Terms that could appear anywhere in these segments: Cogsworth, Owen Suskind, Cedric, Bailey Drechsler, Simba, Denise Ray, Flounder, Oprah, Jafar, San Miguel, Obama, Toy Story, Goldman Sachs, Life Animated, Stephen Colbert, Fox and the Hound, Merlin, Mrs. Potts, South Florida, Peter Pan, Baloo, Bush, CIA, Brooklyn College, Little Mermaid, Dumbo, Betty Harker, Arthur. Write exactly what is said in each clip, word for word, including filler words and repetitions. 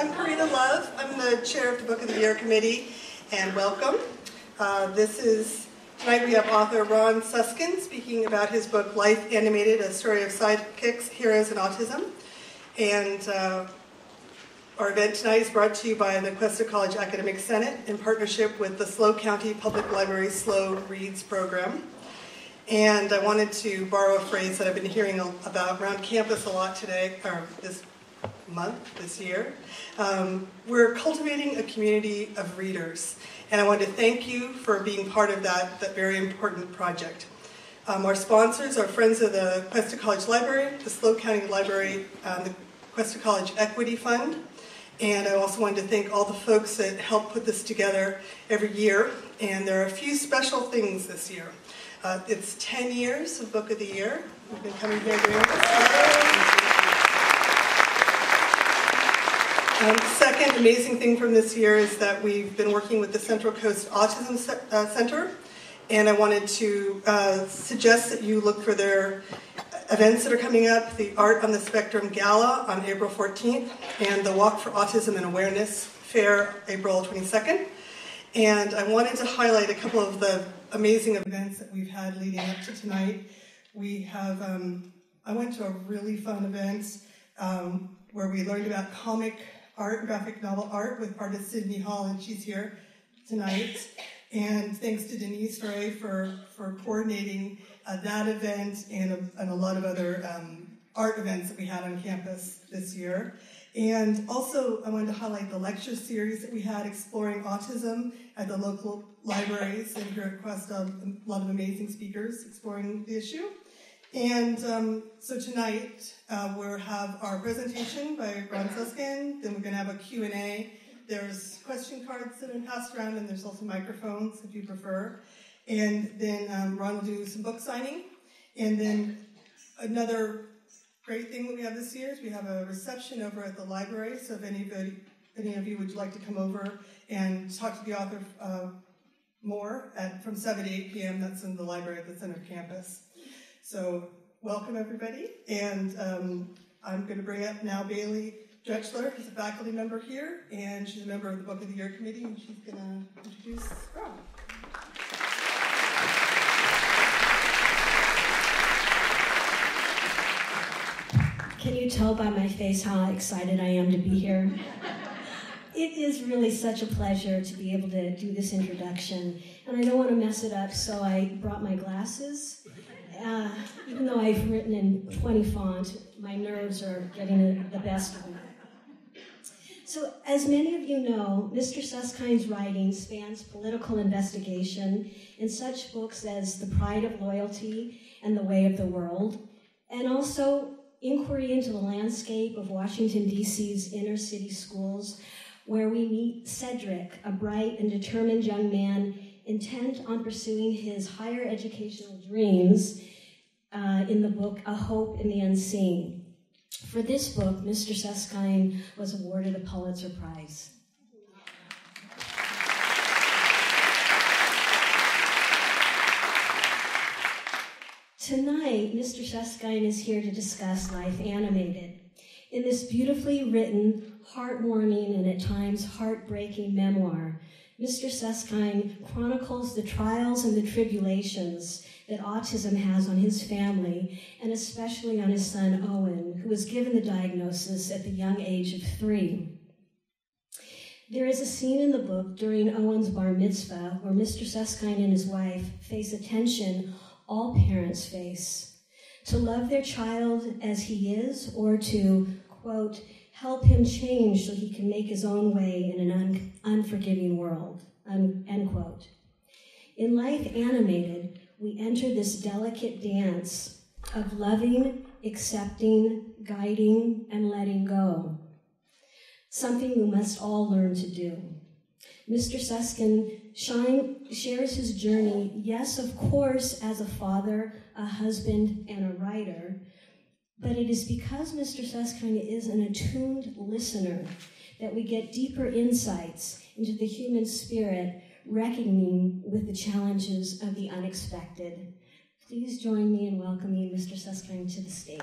I'm Karina Love. I'm the chair of the Book of the Year Committee, and welcome. Uh, this is, tonight we have author Ron Suskind speaking about his book, Life Animated, A Story of Sidekicks, Heroes, and Autism. And uh, our event tonight is brought to you by the Cuesta College Academic Senate in partnership with the Slow County Public Library Slow Reads program. And I wanted to borrow a phrase that I've been hearing about around campus a lot today, or this month, this year. Um, we're cultivating a community of readers. And I want to thank you for being part of that, that very important project. Um, our sponsors are Friends of the Cuesta College Library, the Slow County Library, um, the Cuesta College Equity Fund. And I also wanted to thank all the folks that help put this together every year. And there are a few special things this year. Uh, it's ten years of Book of the Year. We've been coming here doing this. Um, second amazing thing from this year is that we've been working with the Central Coast Autism C uh, Center, and I wanted to uh, suggest that you look for their events that are coming up, the Art on the Spectrum Gala on April fourteenth, and the Walk for Autism and Awareness Fair, April twenty-second. And I wanted to highlight a couple of the amazing events that we've had leading up to tonight. We have, um, I went to a really fun event um, where we learned about comic art, graphic novel art, with artist Sydney Hall, and she's here tonight. And thanks to Denise Ray for, for coordinating uh, that event and a, and a lot of other um, art events that we had on campus this year. And also, I wanted to highlight the lecture series that we had exploring autism at the local libraries and here at Cuesta, a lot of amazing speakers exploring the issue. And um, so tonight, uh, we'll have our presentation by Ron Suskind, then we're going to have a Q and A. There's question cards that are passed around, and there's also microphones, if you prefer. And then um, Ron will do some book signing. And then another great thing that we have this year is we have a reception over at the library, so if anybody, any of you would like to come over and talk to the author uh, more at, from seven to eight p m, that's in the library at the center of campus. So welcome everybody, and um, I'm going to bring up now Bailey Drechsler, who's a faculty member here, and she's a member of the Book of the Year Committee, and she's going to introduce Ron. Can you tell by my face how excited I am to be here? It is really such a pleasure to be able to do this introduction, and I don't want to mess it up, so I brought my glasses. Uh, even though I've written in twenty font, my nerves are getting the best of me. So, as many of you know, Mister Suskind's writing spans political investigation in such books as The Pride of Loyalty and The Way of the World, and also inquiry into the landscape of Washington, D C's inner city schools, where we meet Cedric, a bright and determined young man intent on pursuing his higher educational dreams uh, in the book, A Hope in the Unseen. For this book, Mister Suskind was awarded a Pulitzer Prize. Tonight, Mister Suskind is here to discuss Life Animated. In this beautifully written, heartwarming, and at times heartbreaking memoir, Mister Suskind chronicles the trials and the tribulations that autism has on his family, and especially on his son Owen, who was given the diagnosis at the young age of three. There is a scene in the book during Owen's bar mitzvah where Mister Suskind and his wife face a tension all parents face: to love their child as he is, or to, quote, help him change so he can make his own way in an un unforgiving world, un end quote. In Life Animated, we enter this delicate dance of loving, accepting, guiding, and letting go, something we must all learn to do. Mister Suskind shine, shares his journey, yes, of course, as a father, a husband, and a writer, but it is because Mister Suskind is an attuned listener that we get deeper insights into the human spirit, reckoning with the challenges of the unexpected. Please join me in welcoming Mister Suskind to the stage.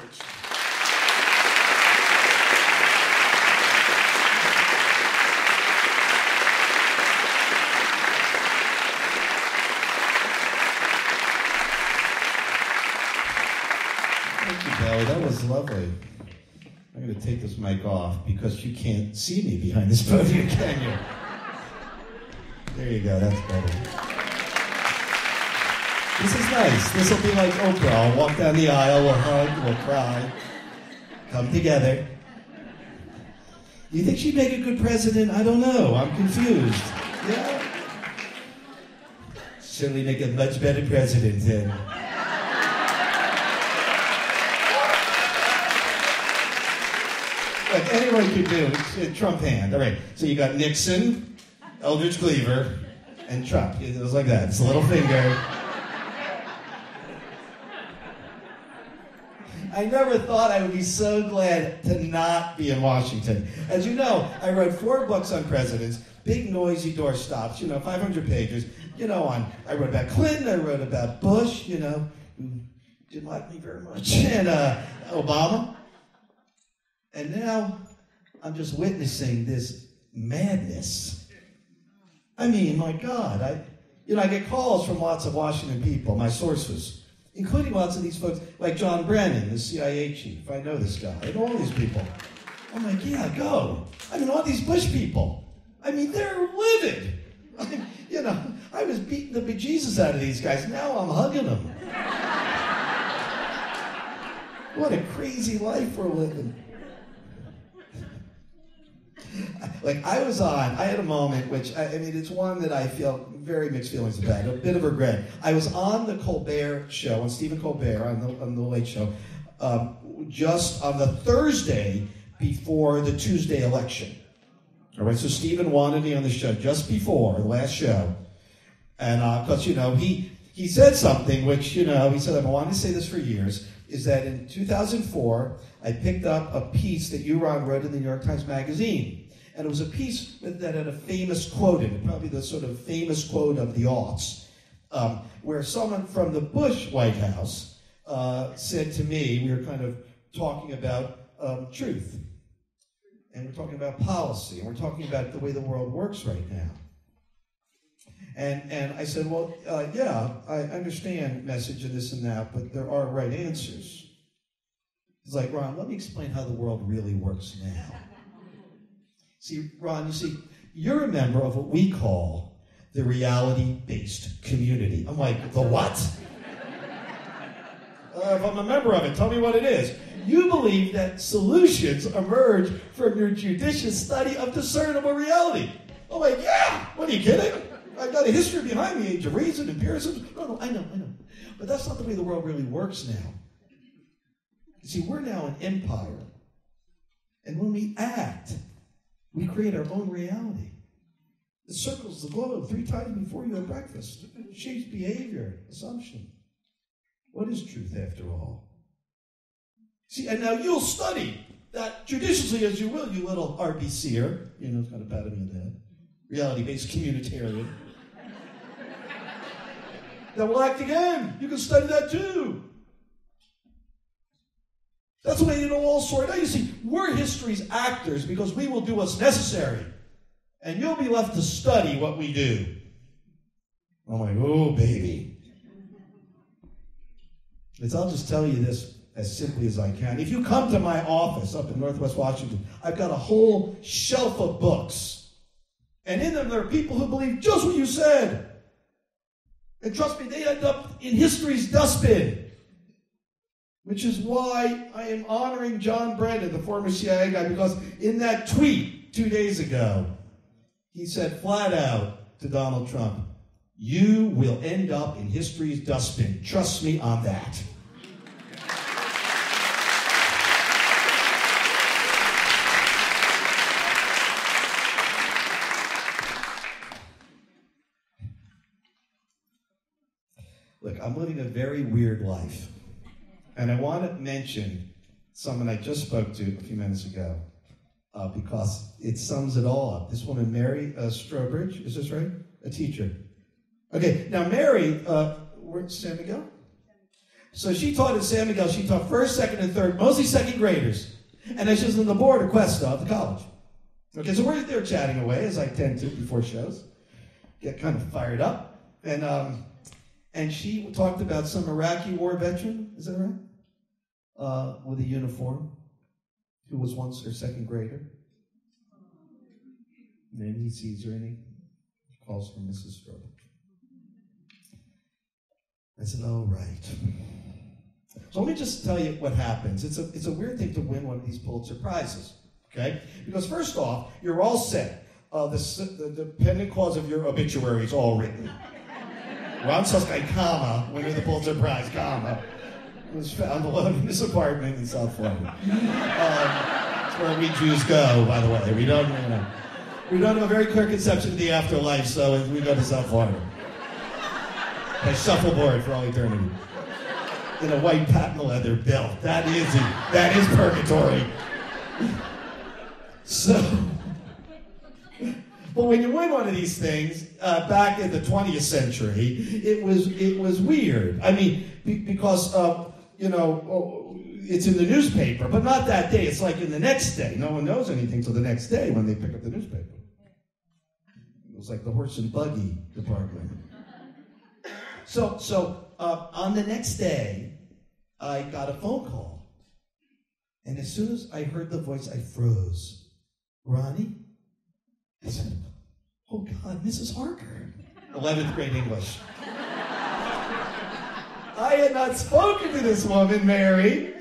lovely. I'm going to take this mic off because you can't see me behind this podium, can you? There you go, that's better. This is nice. This will be like Oprah. I'll walk down the aisle, we'll hug, we'll cry. Come together. You think she'd make a good president? I don't know. I'm confused. Yeah. Certainly make a much better president then. Like anyone could do. It's a Trump hand. All right. So you got Nixon, Eldridge Cleaver, and Trump. It was like that. It's a little finger. I never thought I would be so glad to not be in Washington. As you know, I wrote four books on presidents, big noisy doorstops, you know, five hundred pages, you know, on, I wrote about Clinton, I wrote about Bush, you know, who didn't like me very much, and uh, Obama. And now I'm just witnessing this madness. I mean, my God, I, you know, I get calls from lots of Washington people, my sources, including lots of these folks, like John Brennan, the C I A chief. I know this guy, and all these people. I'm like, yeah, go. I mean, all these Bush people. I mean, they're livid. I mean, you know, I was beating the bejesus out of these guys. Now I'm hugging them. What a crazy life we're living. Like, I was on, I had a moment, which, I, I mean, it's one that I feel very mixed feelings about, a bit of regret. I was on the Colbert Show, on Stephen Colbert, on the, on the Late Show, um, just on the Thursday before the Tuesday election. All right, so Stephen wanted me on the show just before, the last show. And, uh, because, you know, he, he said something, which, you know, he said, I've been wanting to say this for years, is that in two thousand four, I picked up a piece that you, Ron, wrote in the New York Times Magazine. And it was a piece that had a famous quote in it, probably the sort of famous quote of the aughts, um, where someone from the Bush White House uh, said to me, we were kind of talking about um, truth, and we're talking about policy, and we're talking about the way the world works right now. And, and I said, well, uh, yeah, I understand message and this and that, but there are right answers. He's like, Ron, let me explain how the world really works now. See, Ron, you see, you're a member of what we call the reality-based community. I'm like, the what? uh, if I'm a member of it, tell me what it is. You believe that solutions emerge from your judicious study of discernible reality. I'm like, yeah, what are you kidding? I've got a history behind me, age of reason, empiricism. No, no, I know, I know. But that's not the way the world really works now. You see, we're now an empire. And when we act, we create our own reality. It circles the globe three times before you have breakfast. It shapes behavior, assumption. What is truth after all? See, and now you'll study that judiciously as you will, you little R B C-er. You know, it's kind of bad in that. Reality-based communitarian. Then we'll act again. You can study that too. That's the way it'll all sort out. You see, we're history's actors because we will do what's necessary. And you'll be left to study what we do. I'm like, oh, baby. It's, I'll just tell you this as simply as I can. If you come to my office up in Northwest Washington, I've got a whole shelf of books. And in them, there are people who believe just what you said. And trust me, they end up in history's dustbin. Which is why I am honoring John Brennan, the former C I A guy, because in that tweet two days ago, he said flat out to Donald Trump, you will end up in history's dustbin. Trust me on that. Look, I'm living a very weird life. And I want to mention someone I just spoke to a few minutes ago, uh, because it sums it all up. This woman, Mary uh, Strobridge, is this right? A teacher. Okay, now Mary, uh, where's San Miguel? So she taught at San Miguel. She taught first, second, and third, mostly second graders. And she was on the board of Cuesta of the college. Okay, so we're there chatting away, as I tend to before shows. Get kind of fired up. And, um, and she talked about some Iraqi war veteran, is that right? uh, with a uniform, who was once her second grader. And then he sees her and he calls her Missus Strobel. I said, "Oh, right." So let me just tell you what happens. It's a it's a weird thing to win one of these Pulitzer Prizes, okay? Because first off, you're all set. Uh, the, the dependent cause of your obituary is all written. Ron Suskind, comma, winner of the Pulitzer Prize, comma, was found alone in his apartment in South Florida. Um, that's where we Jews go, by the way. We don't, you know, we don't have a very clear conception of the afterlife, so we go to South Florida. They shuffleboard for all eternity. In a white patent leather belt. That is it. That is purgatory. So, but when you win one of these things, uh, back in the twentieth century, it was it was weird. I mean, be, because uh, you know, it's in the newspaper, but not that day. It's like in the next day. No one knows anything till the next day when they pick up the newspaper. It was like the horse and buggy department. So so. Uh, on the next day, I got a phone call, and as soon as I heard the voice, I froze. Ronnie? I said, "Oh God, Missus Harker." eleventh grade English. I had not spoken to this woman, Mary,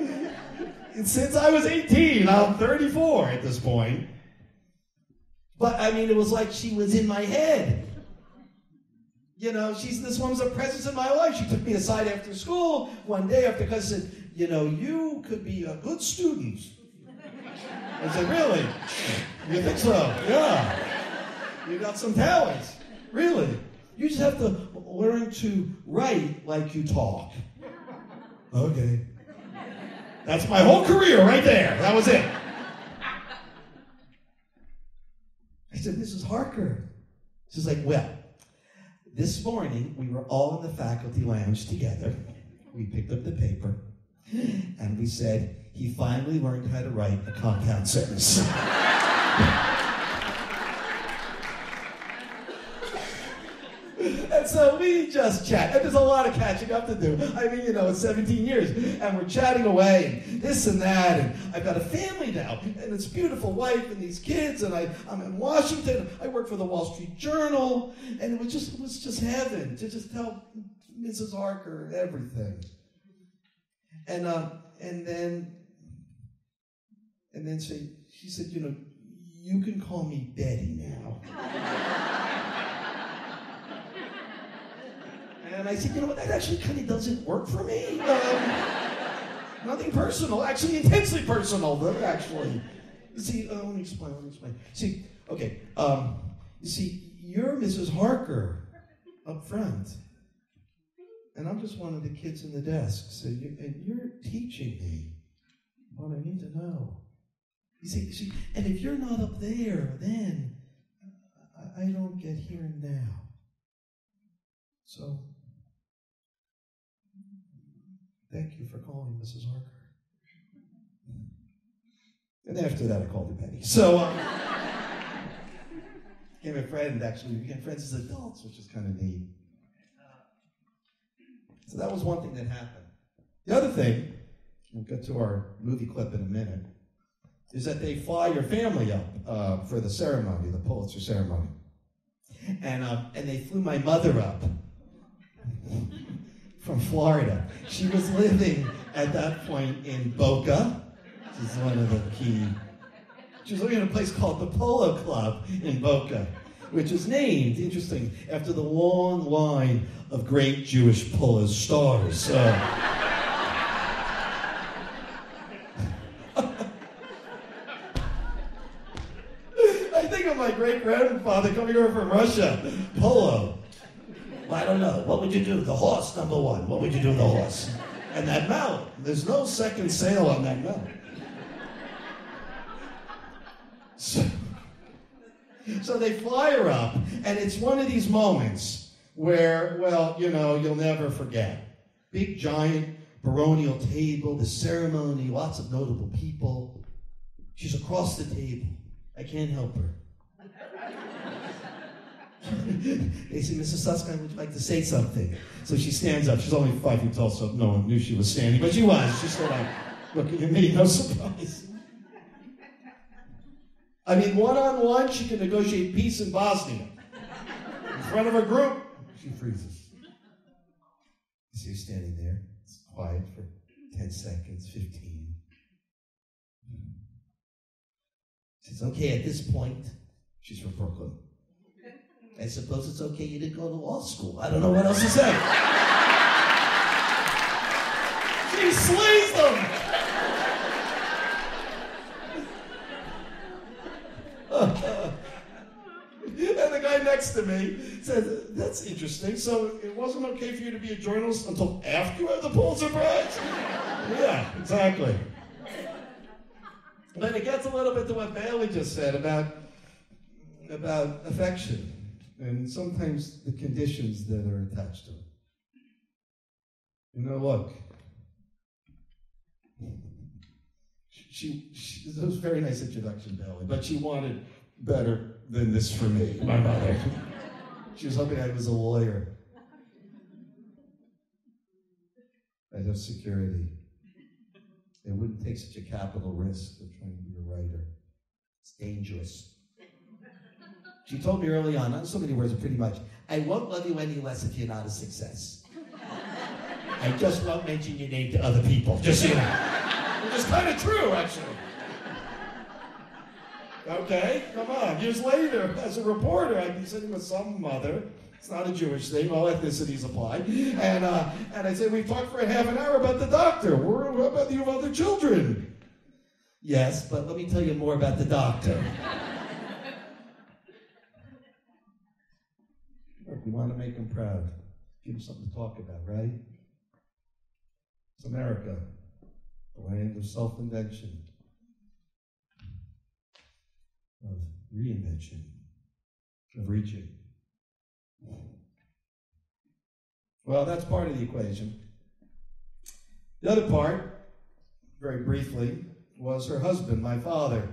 since I was eighteen. I'm thirty-four at this point. But I mean, it was like she was in my head. You know, she's this woman's a presence in my life. She took me aside after school one day after class and said, "You know, you could be a good student." I said, "Really? You think so? Yeah. You got some talent. Really? You just have to learn to write like you talk." Okay. That's my whole career right there. That was it. I said, "Missus Harker." She's like, "Well, this morning, we were all in the faculty lounge together. We picked up the paper, and we said, he finally learned how to write a compound sentence." And so we just chat. And there's a lot of catching up to do. I mean, you know, it's seventeen years, and we're chatting away, and this and that, and I've got a family now, and it's beautiful wife and these kids, and I, I'm in Washington. I work for the Wall Street Journal, and it was just it was just heaven to just tell Missus Harker everything. And uh, and then and then she she said, "You know, you can call me Betty now." And I said, "You know what, that actually kind of doesn't work for me. Um, nothing personal, actually intensely personal, though, actually. See, uh, let me explain, let me explain. See, okay, um, you see, you're Missus Harker up front, and I'm just one of the kids in the desk, so you, and you're teaching me what I need to know. You see, see, and if you're not up there, then I, I don't get here and now. So, thank you for calling, Missus Harker." And after that, I called her Betty. So, um, became a friend, actually. We became friends as adults, which is kind of neat. So that was one thing that happened. The other thing, we'll get to our movie clip in a minute, is that they fly your family up uh, for the ceremony, the Pulitzer ceremony. And, uh, and they flew my mother up from Florida. She was living at that point in Boca. This is one of the key. She was living in a place called the Polo Club in Boca, which is named, interesting, after the long line of great Jewish polo stars. Uh, Great-grandfather coming over from Russia. Polo. Well, I don't know. What would you do? The horse, number one. What would you do with the horse? And that mallet. There's no second sale on that mallet. So, so they fly her up, and it's one of these moments where, well, you know, you'll never forget. Big, giant, baronial table, the ceremony, lots of notable people. She's across the table. I can't help her. They said, "Missus Suskind, would you like to say something?" So she stands up. She's only five feet tall, so no one knew she was standing, but she was. She stood up. Looking at me, no surprise. I mean, one-on-one, she can negotiate peace in Bosnia. In front of a group, she freezes. You see her standing there. It's quiet for ten seconds, fifteen. It's okay at this point. She's from Brooklyn. I suppose it's okay you didn't go to law school. I don't know what else to say. She slays them! And the guy next to me said, that's interesting. So it wasn't okay for you to be a journalist until after you had the Pulitzer Prize? Yeah, exactly. But it gets a little bit to what Bailey just said about, about affection and sometimes the conditions that are attached to it. You know, look, she, she, it was a very nice introduction, Bailey, but she wanted better than this for me, my mother. She was hoping I was a lawyer. I have security. It wouldn't take such a capital risk of trying to be a writer. It's dangerous. She told me early on, not so many words, but pretty much, I won't love you any less if you're not a success. I just won't mention your name to other people, just so you know. Which is kind of true, actually. Okay, come on. Years later, as a reporter, I'd be sitting with some mother. It's not a Jewish thing. All ethnicities apply. And uh, and I said, we talked for a half an hour about the doctor. What about you other children? Yes, but let me tell you more about the doctor. Look, we want to make him proud. Give him something to talk about, right? It's America, the land of self-invention. Of reinvention, of reaching. Well, that's part of the equation. The other part, very briefly, was her husband, my father.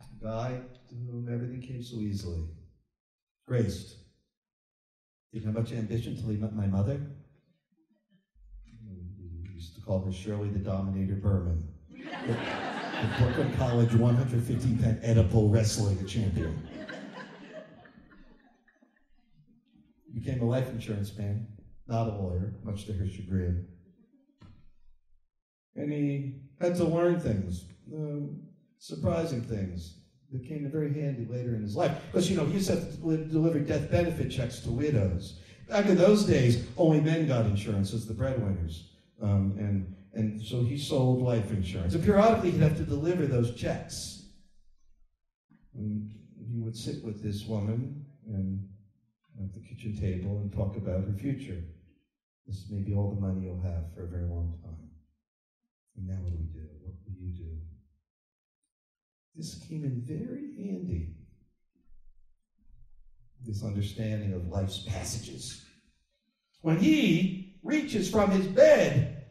A guy to whom everything came so easily. Graced. Didn't have much ambition until he met my mother. We used to call her Shirley the Dominator Berman. The Brooklyn College one hundred fifteen pound edible wrestling champion. Became a life insurance man, not a lawyer, much to her chagrin. And he had to learn things, um, surprising things that came to very handy later in his life. Because, you know, he used to have to deliver death benefit checks to widows. Back in those days, only men got insurance as the breadwinners. Um, and And so he sold life insurance. So periodically he'd have to deliver those checks. And he would sit with this woman and at the kitchen table and talk about her future. This may be all the money you'll have for a very long time. And now what do we do? What will you do? This came in very handy. This understanding of life's passages. When he reaches from his bed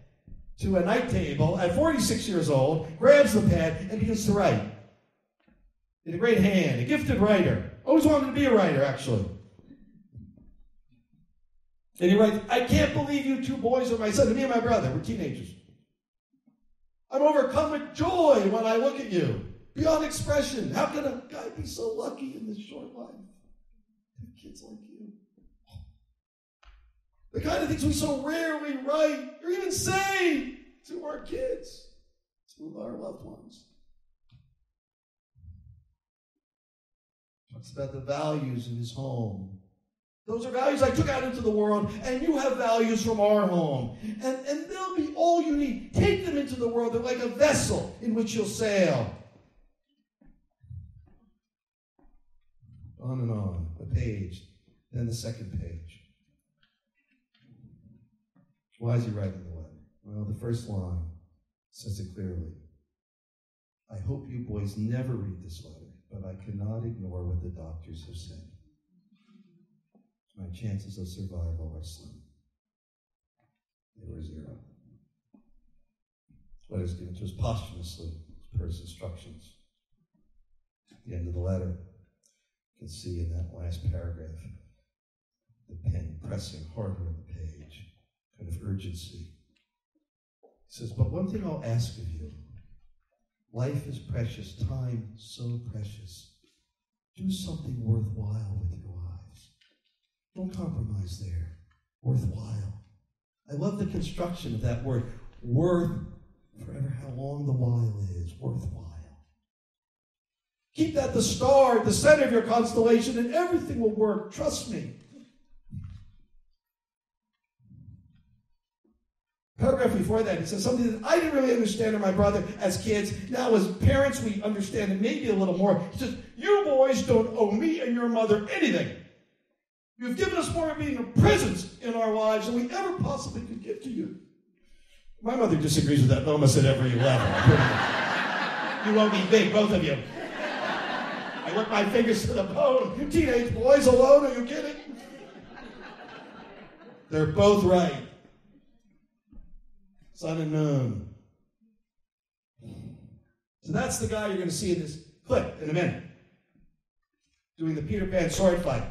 to a night table at forty-six years old, grabs the pen and begins to write. In a great hand, a gifted writer. Always wanted to be a writer, actually. And he writes, I can't believe you two boys are my son, me and my brother, we're teenagers. I'm overcome with joy when I look at you. Beyond expression, how can a guy be so lucky in this short life? Have kids like you. The kind of things we so rarely write or even say to our kids, to our loved ones. Talks about the values in his home. Those are values I took out into the world, and you have values from our home. And, and they'll be all you need. Take them into the world. They're like a vessel in which you'll sail. On and on, a page, then the second page. Why is he writing the letter? Well, the first line says it clearly. I hope you boys never read this letter, but I cannot ignore what the doctors have said. My chances of survival are slim. They were zero. The letter is given to us posthumously per his instructions. At the end of the letter, you can see in that last paragraph the pen pressing harder on the page. Of urgency. says, but one thing I'll ask of you. Life is precious, time so precious. Do something worthwhile with your lives. Don't compromise there. Worthwhile. I love the construction of that word. Worth, forever how long the while is, worthwhile. Keep that the star at the center of your constellation and everything will work, trust me. Paragraph before that, it says something that I didn't really understand of my brother as kids. Now as parents, we understand it maybe a little more. He says, you boys don't owe me and your mother anything. You've given us more of being a presence in our lives than we ever possibly could give to you. My mother disagrees with that almost at every level. You owe me big, both of you. I work my fingers to the bone. You teenage boys alone, are you kidding? They're both right. It's unknown. So that's the guy you're going to see in this clip in a minute. Doing the Peter Pan sword fight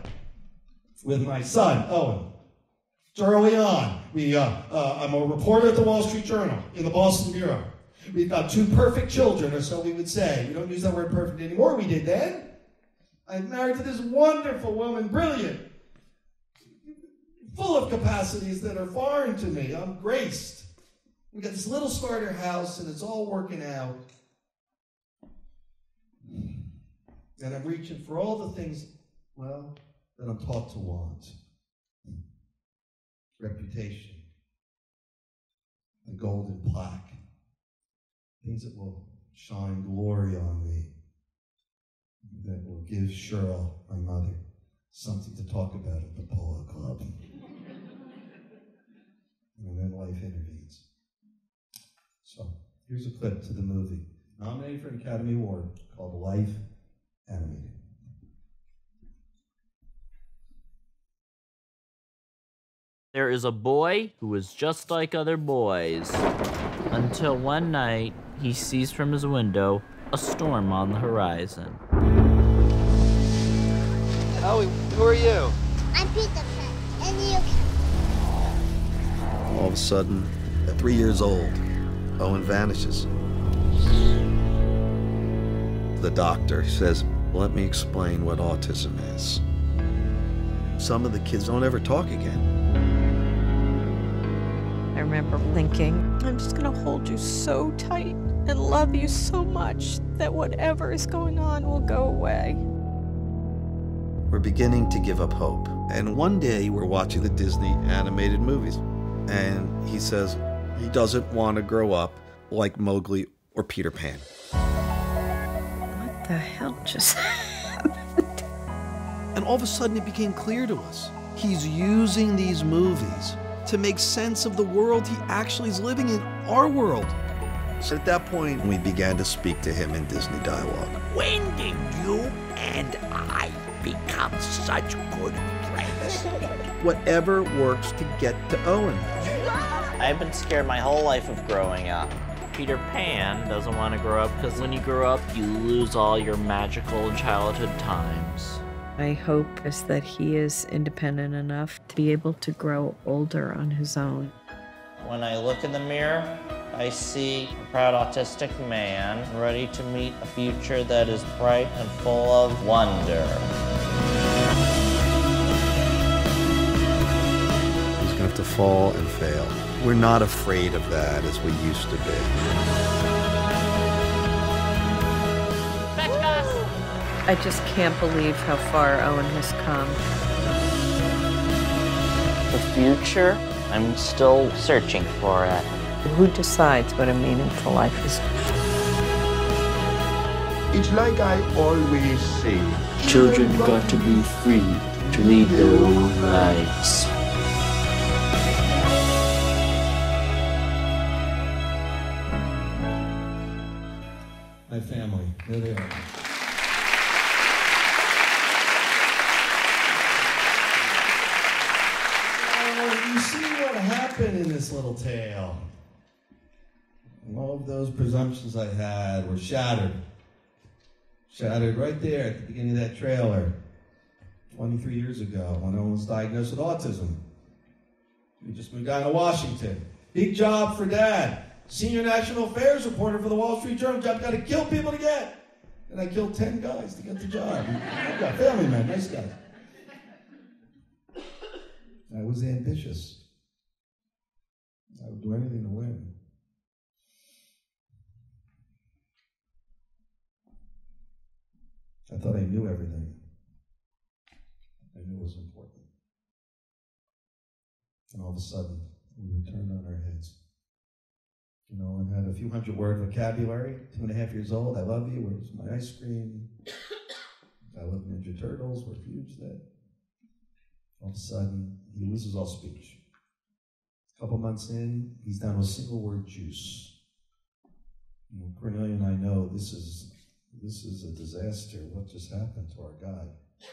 with my son, Owen. It's early on. We, uh, uh, I'm a reporter at the Wall Street Journal in the Boston Bureau. We've got two perfect children, or so we would say. We don't use that word perfect anymore. We did then. I'm married to this wonderful woman, brilliant, full of capacities that are foreign to me. I'm graced. We've got this little starter house, and it's all working out. And I'm reaching for all the things, well, that I'm taught to want. Reputation. The golden plaque. Things that will shine glory on me, that will give Cheryl, my mother, something to talk about at the Polo Club. And then life intervenes. So here's a clip to the movie, nominated for an Academy Award, called Life Animated. There is a boy who is just like other boys, until one night, he sees from his window a storm on the horizon. Oh, who are you? I'm Peter Pan, and you? All of a sudden, at three years old, Owen vanishes. The doctor says, let me explain what autism is. Some of the kids don't ever talk again. I remember thinking, I'm just going to hold you so tight and love you so much that whatever is going on will go away. We're beginning to give up hope. And one day we're watching the Disney animated movies. And he says he doesn't want to grow up like Mowgli or Peter Pan. What the hell just happened? And all of a sudden it became clear to us. He's using these movies to make sense of the world he actually is living in, our world. So at that point, we began to speak to him in Disney dialogue. When did you and I become such good friends? Whatever works to get to Owen. I've been scared my whole life of growing up. Peter Pan doesn't want to grow up because when you grow up, you lose all your magical childhood times. My hope is that he is independent enough to be able to grow older on his own. When I look in the mirror, I see a proud autistic man ready to meet a future that is bright and full of wonder. He's going to have to fall and fail. We're not afraid of that as we used to be. I just can't believe how far Owen has come. The future, I'm still searching for it. Who decides what a meaningful life is? It's like I always say, children got to be free to lead their own lives. My family, there they are. In this little tale, and all of those presumptions I had were shattered, shattered right there at the beginning of that trailer, twenty-three years ago, when Owen was diagnosed with autism. We just moved down to Washington. Big job for Dad. senior national affairs reporter for the Wall Street Journal job. Got to kill people to get. And I killed ten guys to get the job. I've got family man, nice guys. I was ambitious. I would do anything to win. I thought I knew everything. I knew it was important. And all of a sudden, we were turned on our heads. You know, I had a few hundred word vocabulary, two and a half years old. I love you, where's my ice cream? I love Ninja Turtles, we're huge then. All of a sudden, he loses all speech. A couple months in, he's down with single word juice. You know, Cornelia and I know this is, this is a disaster. What just happened to our guy? You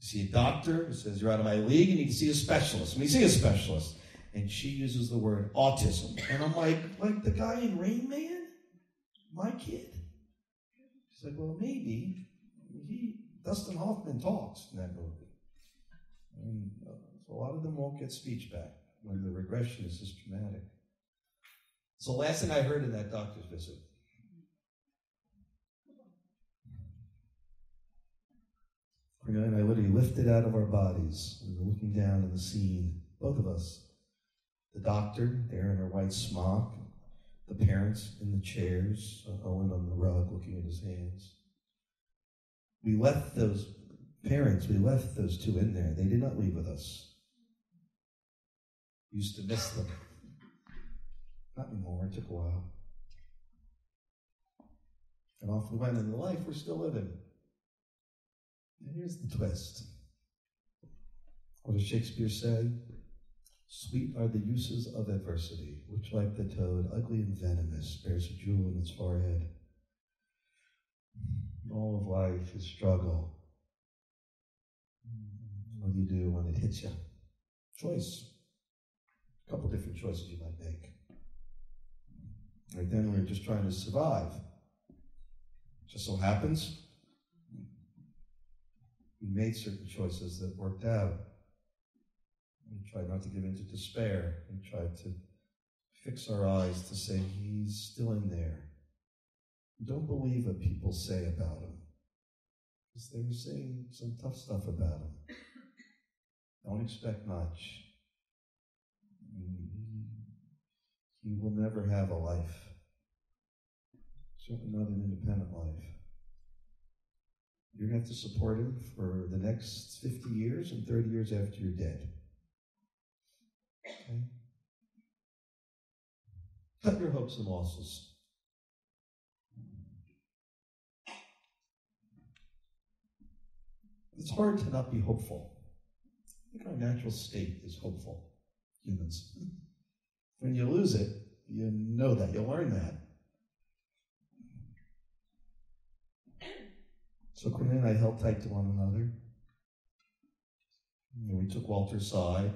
see a doctor who says, you're out of my league, and you can see a specialist. And we see a specialist. And she uses the word autism. And I'm like, like the guy in Rain Man? My kid? She's like, well, maybe. He, Dustin Hoffman talks in that movie. And uh, so a lot of them won't get speech back when the regression is just dramatic. It's the last thing I heard in that doctor's visit. And I literally lifted out of our bodies. We were looking down in the scene, both of us. The doctor there in her white smock, the parents in the chairs, Owen on the rug looking at his hands. We left those parents, we left those two in there. They did not leave with us. We used to miss them. Not anymore, it took a while. And off we went, and the life we're still living. And here's the twist. What does Shakespeare say? Sweet are the uses of adversity, which like the toad, ugly and venomous, bears a jewel in its forehead. All of life is struggle. What do you do when it hits you? Choice. A couple different choices you might make. Right then we're just trying to survive. Just so happens, we made certain choices that worked out. We tried not to give in to despair. We tried to fix our eyes to say, he's still in there. Don't believe what people say about him, because they were saying some tough stuff about him. Don't expect much. He will never have a life. Certainly not an independent life. You're going to have to support him for the next fifty years and thirty years after you're dead. Okay? Cut your hopes and losses. It's hard to not be hopeful. I think our natural state is hopeful, humans. When you lose it, you know that, you learn that. So Cornelia and I held tight to one another. And we took Walter's side,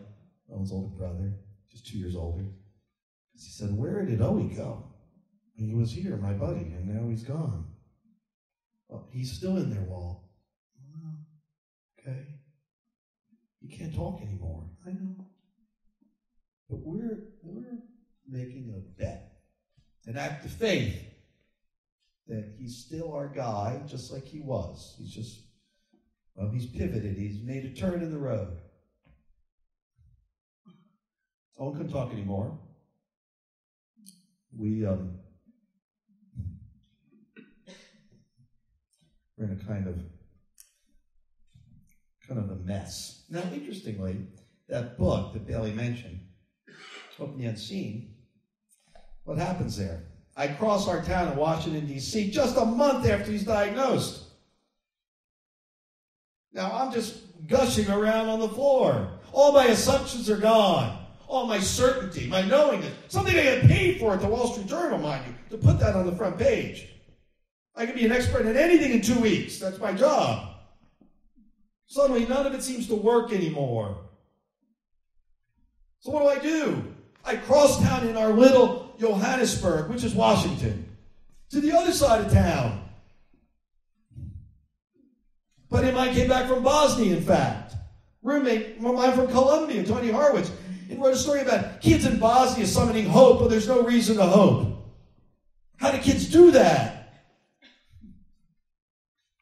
Owen's older brother, just two years older. He said, where did Owen go? And he was here, my buddy, and now he's gone. Well, he's still in there, Walt. Okay? You can't talk anymore. I know. But we're, we're making a bet, an act of faith, that he's still our guy, just like he was. He's just, well, he's pivoted. He's made a turn in the road. Owen couldn't talk anymore. We um, we're in a kind of, kind of a mess. Now, interestingly, that book that Bailey mentioned, Open the Unseen, what happens there? I cross our town in Washington, D C just a month after he's diagnosed. Now I'm just gushing around on the floor. All my assumptions are gone. All my certainty, my knowingness. Something I get paid for at the Wall Street Journal, mind you, to put that on the front page. I could be an expert in anything in two weeks. That's my job. Suddenly none of it seems to work anymore. So what do I do? I cross town in our little Johannesburg, which is Washington, to the other side of town. But him, I came back from Bosnia, in fact. Roommate, well, I'm from Colombia, Tony Horwitz. and wrote a story about kids in Bosnia summoning hope, but there's no reason to hope. How do kids do that?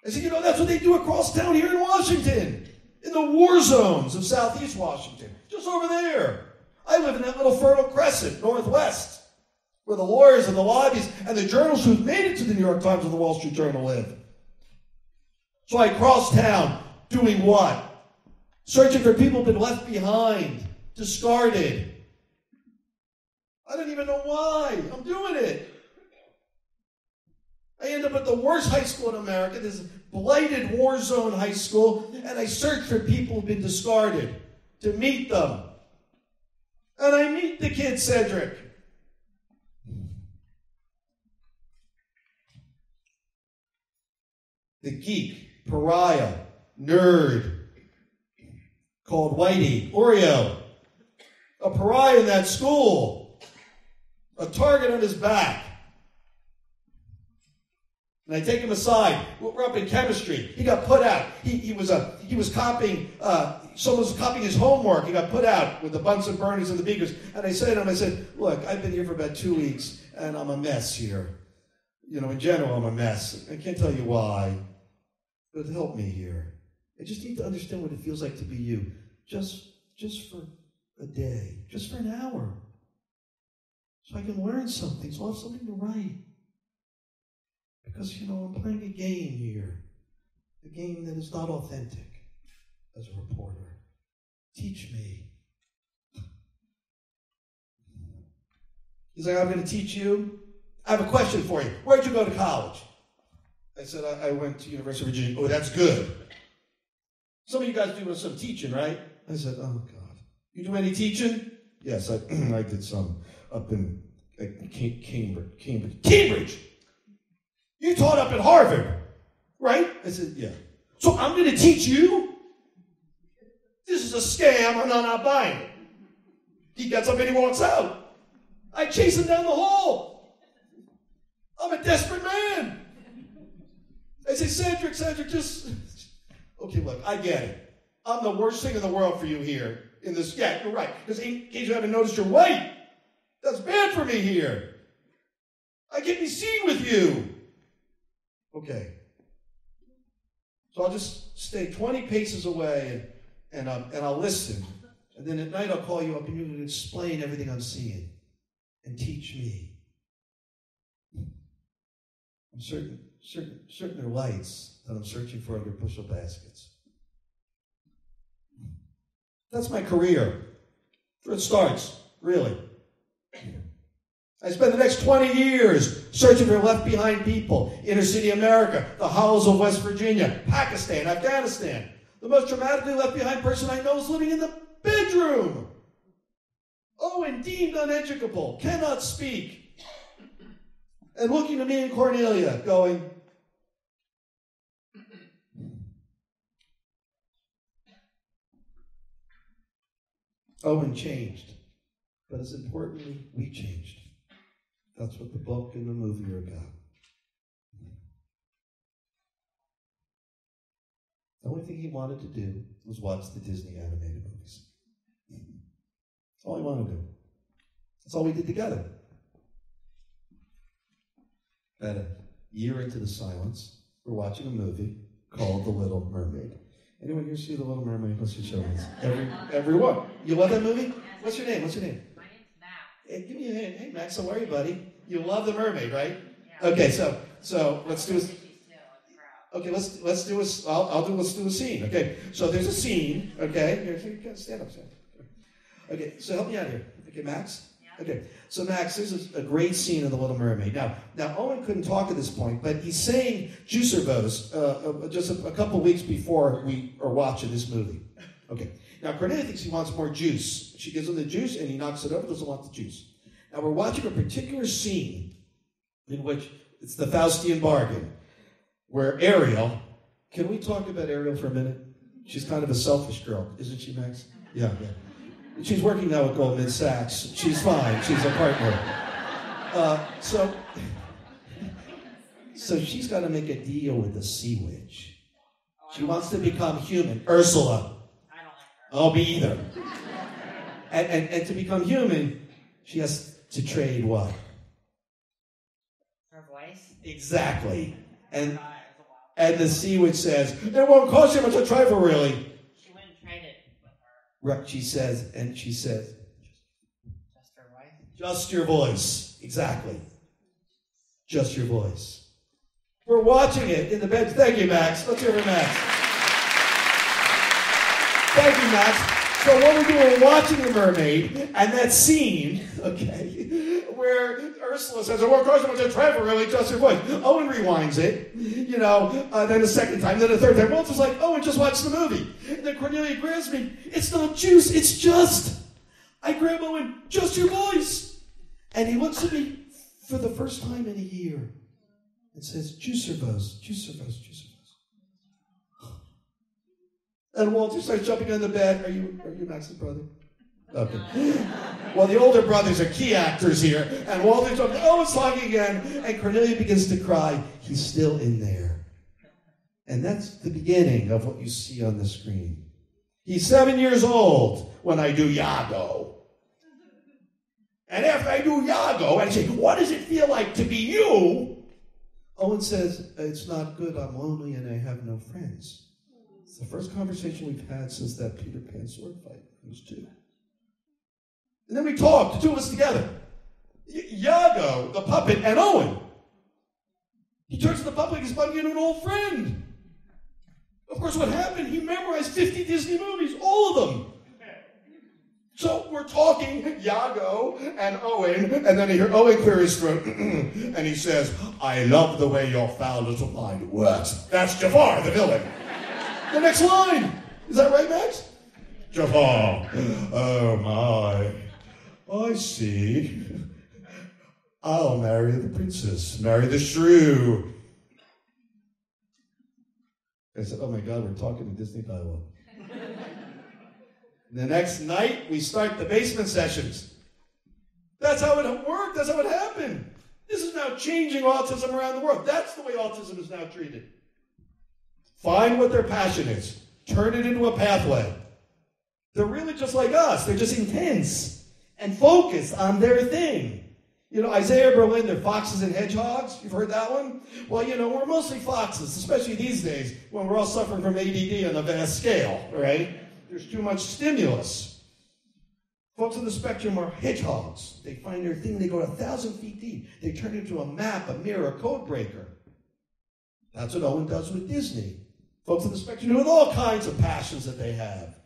I said, you know, that's what they do across town here in Washington, in the war zones of southeast Washington, just over there. I live in that little Fertile Crescent, northwest, where the lawyers and the lobbies and the journalists who've made it to the New York Times and the Wall Street Journal live. So I crossed town doing what? Searching for people who've been left behind, discarded. I don't even know why. I'm doing it. I end up at the worst high school in America, this blighted war zone high school, and I search for people who've been discarded to meet them. And I meet the kid, Cedric. The geek, pariah, nerd, called Whitey, Oreo. A pariah in that school. A target on his back. And I take him aside. We're up in chemistry. He got put out. He, he was a he was copying. Uh, someone was copying his homework. He got put out with the Bunsen Burnies and the beakers. And I said to him, I said, "Look, I've been here for about two weeks, and I'm a mess here. You know, in general, I'm a mess. I can't tell you why, but help me here. I just need to understand what it feels like to be you, just just for a day, just for an hour, so I can learn something. So I'll have something to write." Because, you know, I'm playing a game here, a game that is not authentic as a reporter. Teach me. He's like, I'm going to teach you. I have a question for you. Where'd you go to college? I said, I, I went to University of Virginia. Oh, that's good. Some of you guys do some teaching, right? I said, oh, God. You do any teaching? Yes, I, I did some up in uh, Cambridge. Cambridge. Cambridge! You taught up at Harvard, right? I said, yeah. So I'm going to teach you? This is a scam. I'm not, not buying it. He gets up and he walks out. I chase him down the hall. I'm a desperate man. I say, Cedric, Cedric, just... Okay, look, I get it. I'm the worst thing in the world for you here. In this, yeah, you're right. Because in case you haven't noticed, you're white. That's bad for me here. I can't be seen with you. Okay, so I'll just stay twenty paces away and, and, um, and I'll listen. And then at night I'll call you up and you can explain everything I'm seeing and teach me. I'm certain, certain, certain there are lights that I'm searching for under bushel baskets. That's my career. Where it starts, really. I spent the next twenty years searching for left-behind people, inner-city America, the hollows of West Virginia, Pakistan, Afghanistan. The most dramatically left-behind person I know is living in the bedroom. Oh, and deemed uneducable, cannot speak. And looking to me and Cornelia, going, Owen changed, but as importantly, we changed. That's what the book and the movie are about. The only thing he wanted to do was watch the Disney animated movies. That's all he wanted to do. That's all we did together. About a year into the silence, we're watching a movie called The Little Mermaid. Anyone here see The Little Mermaid? What's your show? Every, everyone. You love that movie? What's your name? What's your name? Hey, give me a hand. Hey, Max, how are you, buddy? You love The Mermaid, right? Yeah. Okay, so so let's do a. Okay, let's let's do a. I'll, I'll do let's do a scene. Okay, so there's a scene. Okay, here, here, stand up, stand up. Okay, so help me out here. Okay, Max. Yeah. Okay, so Max, there's a, a great scene of The Little Mermaid. Now, now Owen couldn't talk at this point, but he's saying Jucerbos uh, just a, a couple weeks before we are watching this movie. Okay. Now, Cornelia thinks he wants more juice. She gives him the juice, and he knocks it over, doesn't want the juice. Now, we're watching a particular scene in which it's the Faustian bargain, where Ariel, can we talk about Ariel for a minute? She's kind of a selfish girl, isn't she, Max? Yeah, yeah. She's working now with Goldman Sachs. She's fine. She's a partner. Uh, so, so she's got to make a deal with the sea witch. She wants to become human. Ursula. I'll be either. and, and, and to become human, she has to trade what? Her voice? Exactly. And and the sea witch says, it won't cost you much a trifle, really. She wouldn't trade it with her. Right, she says, and she says, just her voice? Just your voice. Exactly. Just your voice. We're watching it in the bed. Thank you, Max. Let's hear from Max. Thank you, Max. So what we do, we're watching The Mermaid, and that scene, okay, where Ursula says, oh, well, of course, I'm going to try for really just your voice. Owen rewinds it, you know, uh, then a second time, then a third time. Walter's like, Owen, just watch the movie. And then Cornelia grabs me. It's not juice, it's just. I grab Owen, just your voice. And he looks at me for the first time in a year. It says, juicer buzz, juicer buzz, juicer buzz. And Walter starts jumping on the bed. Are you, are you Max's brother? Okay. Well, the older brothers are key actors here. And Walter's jumping, oh, it's talking again. And Cornelia begins to cry. He's still in there. And that's the beginning of what you see on the screen. He's seven years old when I do Iago. And after I do Iago, I say, what does it feel like to be you? Owen says, it's not good, I'm lonely, and I have no friends. It's the first conversation we've had since that Peter Pan sword fight. It was two. And then we talked, the two of us together. Iago, the puppet, and Owen. He turns to the puppet and he's bugging into an old friend. Of course, what happened? He memorized fifty Disney movies, all of them. So we're talking Iago and Owen, and then he hears Owen clear his throat, and he says, I love the way your foul little mind works. That's Jafar, the villain. The next line. Is that right, Max? Jafar. Oh, my. I see. I'll marry the princess, marry the shrew. I said, oh, my God, we're talking in Disney dialogue. The next night, we start the basement sessions. That's how it worked. That's how it happened. This is now changing autism around the world. That's the way autism is now treated. Find what their passion is. Turn it into a pathway. They're really just like us. They're just intense and focused on their thing. You know, Isaiah Berlin, they're foxes and hedgehogs. You've heard that one? Well, you know, we're mostly foxes, especially these days when we're all suffering from A D D on a vast scale, right? There's too much stimulus. Folks on the spectrum are hedgehogs. They find their thing, they go a thousand feet deep. They turn it into a map, a mirror, a code breaker. That's what Owen does with Disney. Folks on the spectrum with all kinds of passions that they have.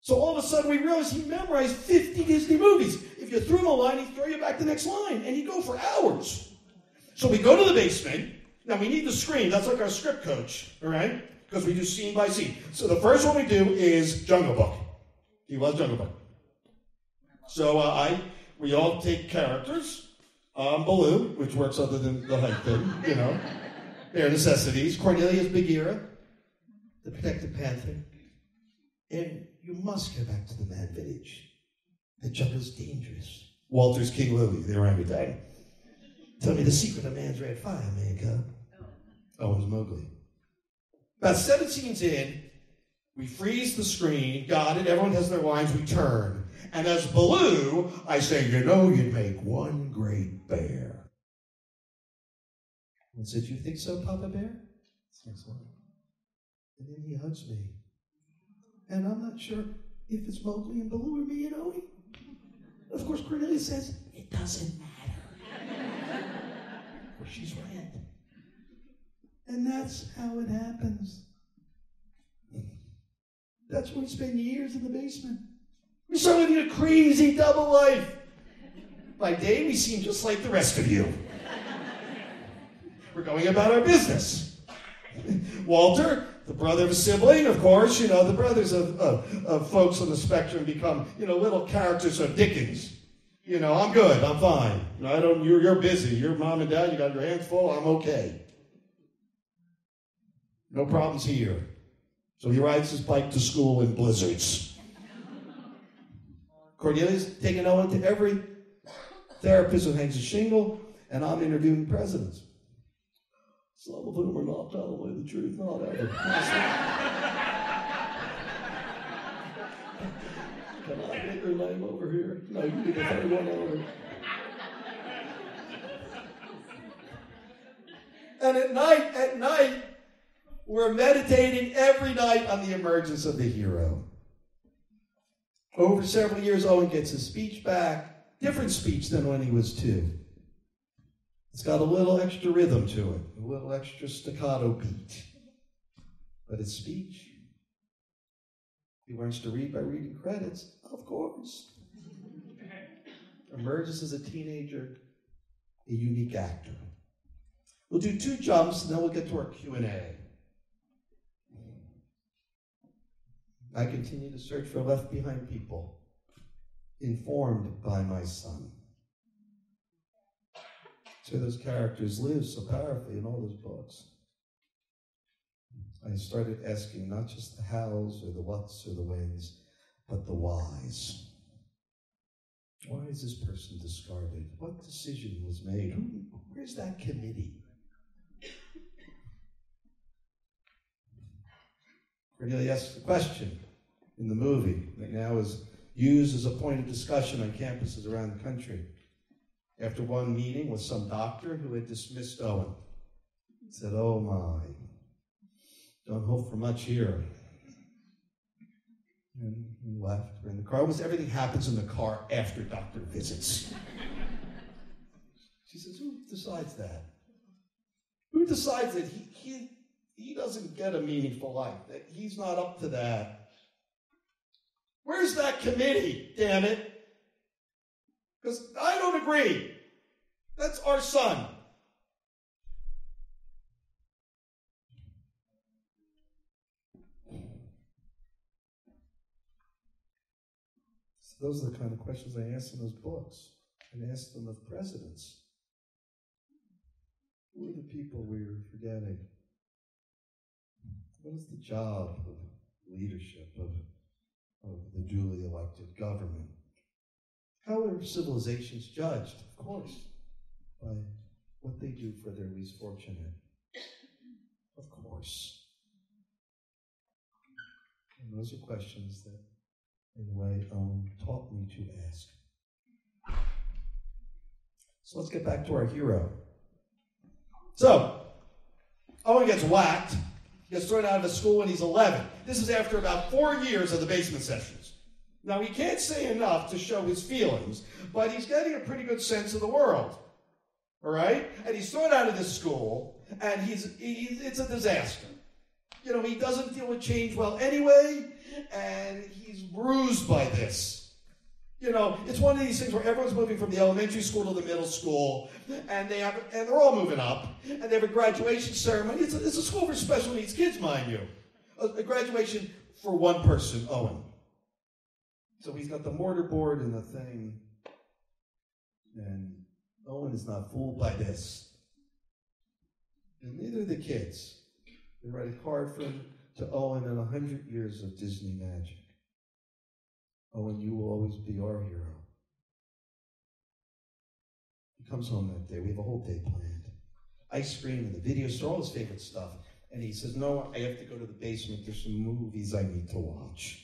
So all of a sudden we realize he memorized fifty Disney movies. If you threw him a line, he'd throw you back the next line, and he'd go for hours. So we go to the basement. Now we need the screen, that's like our script coach, all right? Because we do scene by scene. So the first one we do is Jungle Book. He loves Jungle Book. So uh, I, we all take characters. Um, Baloo, which works other than the height thing, you know. Their necessities. Cornelia's Bagheera, the protective panther. And you must go back to the mad village. The jungle's dangerous. Walter's King Louie, the orangutan. Tell me the secret of man's red fire, man cub. Oh, it was Mowgli. About seven scenes in, we freeze the screen, got it, everyone has their lines, we turn. And as Baloo, I say, you know, you'd make one great bear. And said, you think so, Papa Bear? Next one. And then he hugs me. And I'm not sure if it's Mowgli and Baloo or me and Owen. Of course, Cornelia says, it doesn't matter. Well, she's right. And that's how it happens. That's where we spend years in the basement. We start living a crazy double life. By day, we seem just like the rest of you. We're going about our business. Walter, the brother of a sibling, of course, you know, the brothers of, of, of folks on the spectrum become, you know, little characters of Dickens. You know, I'm good, I'm fine. I don't, you're, you're busy, you're mom and dad, you got your hands full, I'm okay. No problems here. So he rides his bike to school in blizzards. Cornelia's taking Owen to every therapist who hangs a shingle, and I'm interviewing presidents. Some of whom are not telling me the truth, not ever. Can I get your name over here? No, you need to say one over. And at night, at night, we're meditating every night on the emergence of the hero. Over several years, Owen gets his speech back. Different speech than when he was two. It's got a little extra rhythm to it, a little extra staccato beat. But it's speech. He learns to read by reading credits, of course. Emerges as a teenager, a unique actor. We'll do two jumps, and then we'll get to our Q and A. I continue to search for left behind people, informed by my son. So those characters live so powerfully in all those books. I started asking not just the hows or the whats or the whens, but the whys. Why is this person discarded? What decision was made? Who, where's that committee? Cornelia asks the question in the movie that now is used as a point of discussion on campuses around the country. After one meeting with some doctor who had dismissed Owen, he said, "Oh my, don't hope for much here." And he left. We're in the car. Almost everything happens in the car after doctor visits. She says, "Who decides that? Who decides that he, he He doesn't get a meaningful life, that he's not up to that. Where's that committee, damn it? Because I don't agree. That's our son." So those are the kind of questions I asked in those books, and asked them of presidents. Who are the people we're forgetting? What is the job of leadership of, of the duly elected government? How are civilizations judged, of course, by what they do for their least fortunate? Of course. And those are questions that, in a way, Owen taught me to ask. So let's get back to our hero. So, Owen gets whacked. He gets thrown out of his school when he's eleven. This is after about four years of the basement sessions. Now, he can't say enough to show his feelings, but he's getting a pretty good sense of the world, all right? And he's thrown out of this school, and he's, he, it's a disaster. You know, he doesn't deal with change well anyway, and he's bruised by this. You know, it's one of these things where everyone's moving from the elementary school to the middle school, and they have, and they're all moving up, and they have a graduation ceremony. It's a, it's a school for special needs kids, mind you. A, a graduation for one person, Owen. So he's got the mortar board and the thing, and Owen is not fooled by this. And neither are the kids. They write a card from to Owen in a hundred years of Disney magic. Owen, you will always be our hero. He comes home that day. We have a whole day planned. Ice cream and the video store, all his favorite stuff. And he says, "No, I have to go to the basement. There's some movies I need to watch."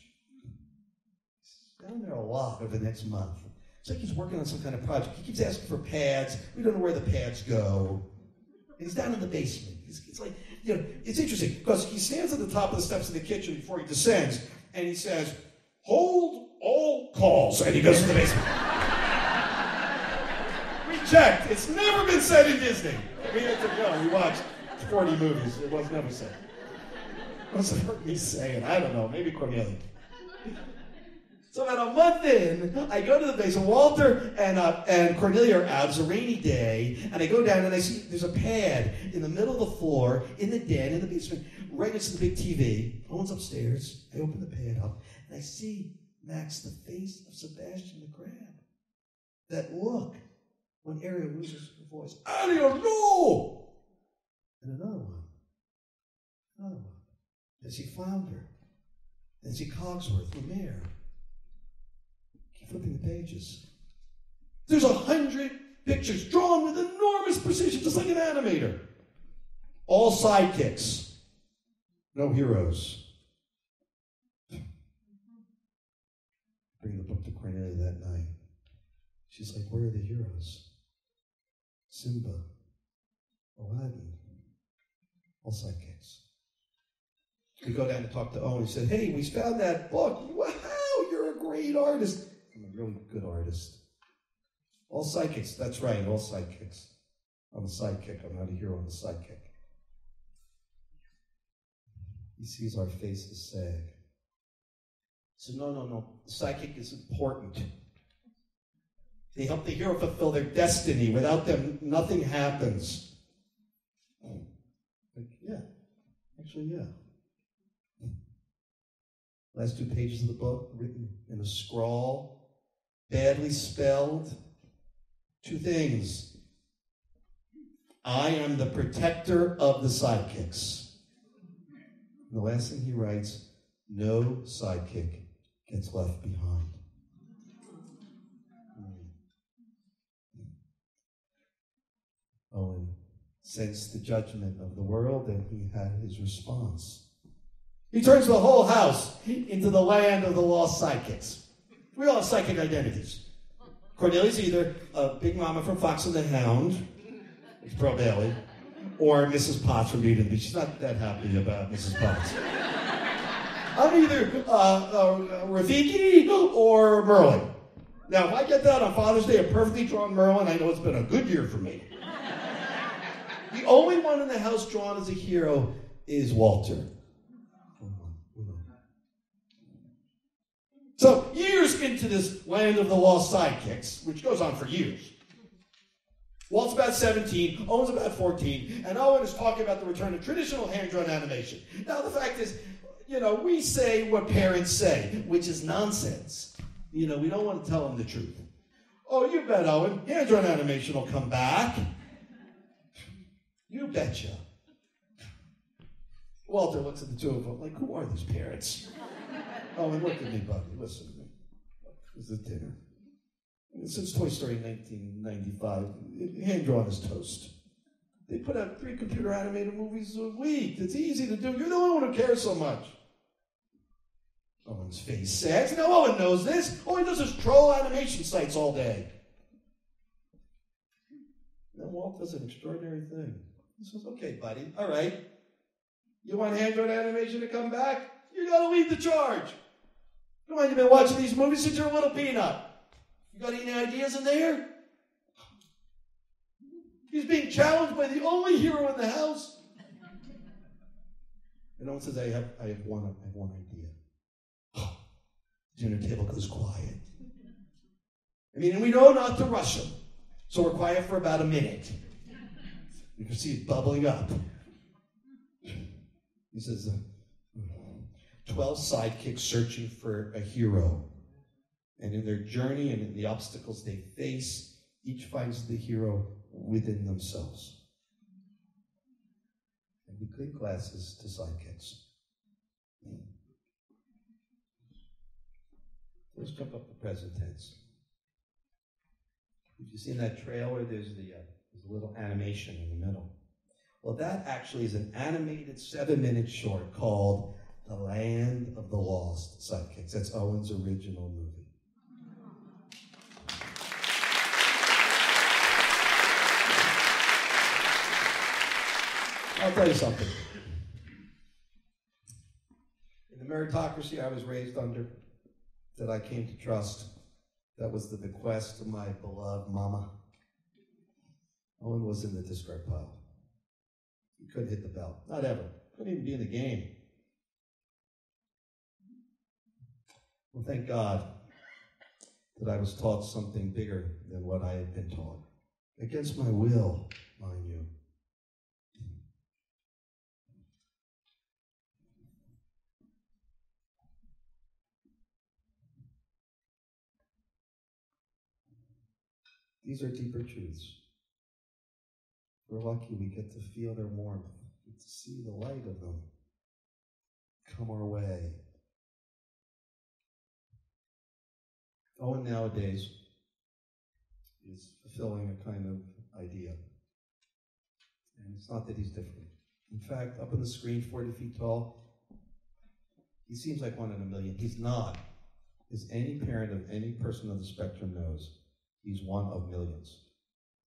He's down there a lot over the next month. It's like he's working on some kind of project. He keeps asking for pads. We don't know where the pads go. And he's down in the basement. It's, it's like, you know, it's interesting because he stands at the top of the steps in the kitchen before he descends, and he says, "Hold all calls," and he goes to the basement. We checked. It's never been said in Disney. We had to go. We watched forty movies. It was never said. It wasn't hurt me saying. I don't know. Maybe Cornelia. So about a month in, I go to the basement. Walter and uh, and Cornelia are out. It's a rainy day, and I go down and I see there's a pad in the middle of the floor in the den in the basement, right next to the big T V. Owen's upstairs. I open the pad up. I see, Max, the face of Sebastian the Crab. That look when Ariel loses her voice. "Ariel, no!" And another one. Another one. As he flounder. As he Cogsworth, the mayor. Keep flipping the pages. There's a hundred pictures drawn with enormous precision, just like an animator. All sidekicks. No heroes. bring the book to Cornelia that night. She's like, where are the heroes? Simba, Aladdin, all sidekicks. We go down to talk to Owen. He said, hey, we found that book. Wow, you're a great artist. I'm a really good artist. All sidekicks, that's right, all sidekicks. I'm a sidekick, I'm not a hero, I'm a sidekick. He sees our faces sag. So no, no, no, the sidekick is important. They help the hero fulfill their destiny. Without them, nothing happens. Like, yeah, actually, yeah. Last two pages of the book, written in a scrawl, badly spelled. Two things. I am the protector of the sidekicks. And the last thing he writes, no sidekick gets left behind. Owen sensed the judgment of the world, and he had his response. He turns the whole house into the land of the lost sidekicks. We all have psychic identities. Cornelia's either a big mama from Fox and the Hound, it's Pearl Bailey, or Missus Potts from Beauty and the Beast. She's not that happy about Missus Potts. I'm either uh, uh, Rafiki or Merlin. Now, if I get that on Father's Day, a perfectly drawn Merlin, I know it's been a good year for me. The only one in the house drawn as a hero is Walter. So years into this land of the lost sidekicks, which goes on for years, Walt's about seventeen, Owen's about fourteen, and Owen is talking about the return of traditional hand-drawn animation. Now the fact is, you know, we say what parents say, which is nonsense. You know, we don't want to tell them the truth. Oh, you bet, Owen, hand-drawn animation will come back. You betcha. Walter looks at the two of them like, who are these parents? Owen, look at me, buddy. Listen to me. This is a dinner. And since Toy Story nineteen ninety-five, hand-drawn is toast. They put out three computer animated movies a week. It's easy to do. You're the only one who cares so much. Owen's face sags. Now Owen knows this. All he does is troll animation sites all day. Then Walt does an extraordinary thing. He says, okay, buddy, all right. You want hand-drawn animation to come back? You gotta lead the charge. Come on, you've been watching these movies since you're a little peanut. You got any ideas in there? He's being challenged by the only hero in the house. And Owen says, I have, I have one, I have one idea. Oh, the dinner table goes quiet. I mean, and we know not to rush him. So we're quiet for about a minute. You can see it bubbling up. He says, uh, twelve sidekicks searching for a hero. And in their journey and in the obstacles they face, each finds the hero within themselves. And we clean classes to sidekicks. Let's jump up the present tense. If you've seen that trailer, there's the uh, there's a little animation in the middle. Well, that actually is an animated seven-minute short called The Land of the Lost Sidekicks. That's Owen's original movie. I'll tell you something. In the meritocracy I was raised under, that I came to trust, that was the bequest of my beloved mama. Owen was in the discard pile. He couldn't hit the bell. Not ever. Couldn't even be in the game. Well, thank God that I was taught something bigger than what I had been taught. Against my will, mind you. These are deeper truths. We're lucky we get to feel their warmth, get to see the light of them come our way. Owen nowadays is fulfilling a kind of idea. And it's not that he's different. In fact, up on the screen, forty feet tall, he seems like one in a million. He's not. as any parent of any person on the spectrum knows, he's one of millions.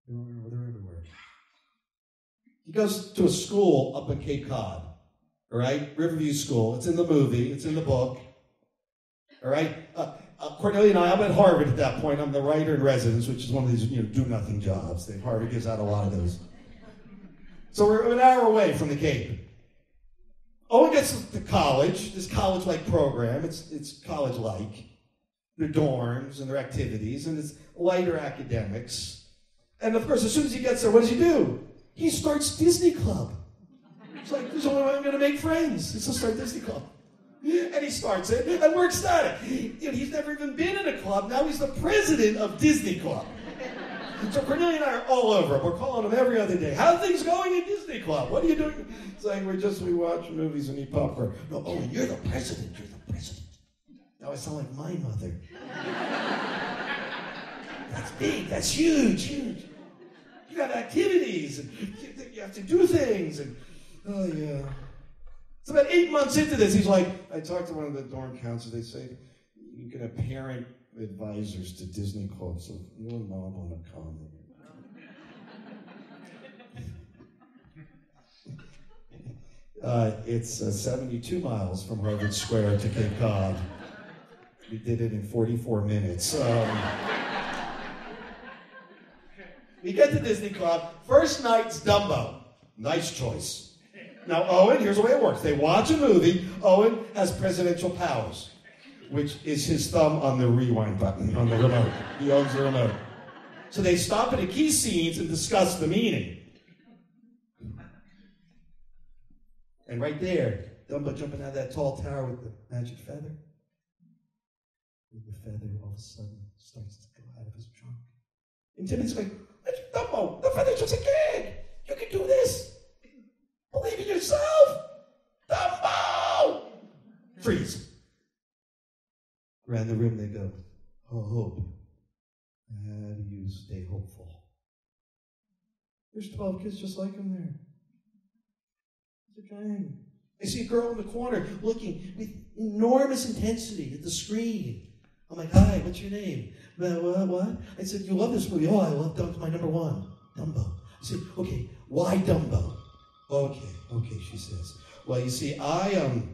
They're, they're everywhere. He goes to a school up in Cape Cod, all right? Riverview School. It's in the movie. It's in the book, all right? Uh, uh, Cornelia and I, I'm at Harvard at that point. I'm the writer in residence, which is one of these, you know, do-nothing jobs. They, Harvard gives out a lot of those. So we're an hour away from the Cape. Owen gets to college, this college-like program. It's, it's college-like. Their dorms and their activities, and it's lighter academics. And of course, as soon as he gets there, what does he do? He starts Disney Club. It's like, this is the only way I'm gonna make friends, is to start Disney Club. And he starts it, and we're ecstatic. You know, he's never even been in a club, now he's the president of Disney Club. So Cornelia and I are all over him. We're calling him every other day. How are things going at Disney Club? What are you doing? It's like, we're just, we watch movies and eat popcorn. No, oh, and you're the president, you're the president. Now I sound like my mother. That's big, that's huge, huge. You have activities, and you have to do things, and oh yeah. So about eight months into this, he's like, I talked to one of the dorm counselors, they say, you can have parent advisors to Disney Club, so your mom wanna come. uh, it's uh, seventy-two miles from Harvard Square to Cape Cod. We did it in forty-four minutes. Um, we get to Disney Club. First night's Dumbo. Nice choice. Now, Owen, here's the way it works. They watch a movie. Owen has presidential powers, which is his thumb on the rewind button on the remote. He owns the remote. So they stop at the key scenes and discuss the meaning. And right there, Dumbo jumping out of that tall tower with the magic feather. The feather all of a sudden starts to go out of his trunk. And Timmy's like, Dumbo, the feather's just a kid. You can do this. Believe in yourself. Dumbo! Freeze. Around the room they go, oh, hope. How do you stay hopeful? There's twelve kids just like him there. It's a gang. I see a girl in the corner looking with enormous intensity at the screen. I'm like, hi, what's your name? What, what? I said, you love this movie. Oh, I love Dumbo, my number one, Dumbo. I said, okay, why Dumbo? Okay, okay, she says. Well, you see, I, um,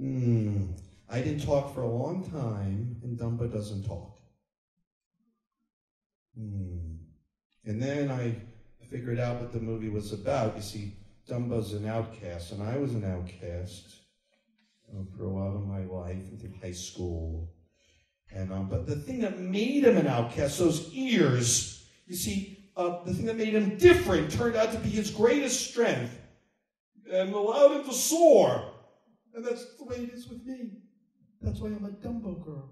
mm, I didn't talk for a long time, and Dumbo doesn't talk. Mm. And then I figured out what the movie was about. You see, Dumbo's an outcast, and I was an outcast um, for a while in my life, through high school. And, um, but the thing that made him an outcast, those ears, you see, uh, the thing that made him different turned out to be his greatest strength and allowed him to soar. And that's the way it is with me. That's why I'm a Dumbo girl.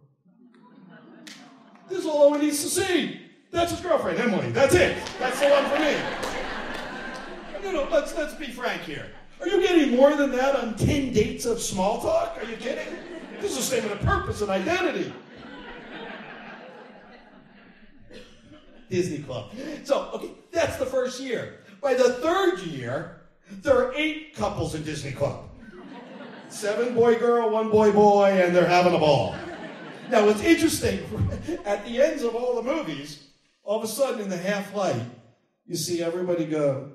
This is all Owen needs to see. That's his girlfriend, Emily. That's it. That's the one for me. No, no, let's, let's be frank here. Are you getting more than that on ten dates of small talk? Are you kidding? This is a statement of purpose and identity. Disney Club. So, okay, that's the first year. By the third year, there are eight couples in Disney Club. Seven boy girl, one boy boy, and they're having a ball. Now, what's interesting, at the ends of all the movies, all of a sudden in the half light, you see everybody go,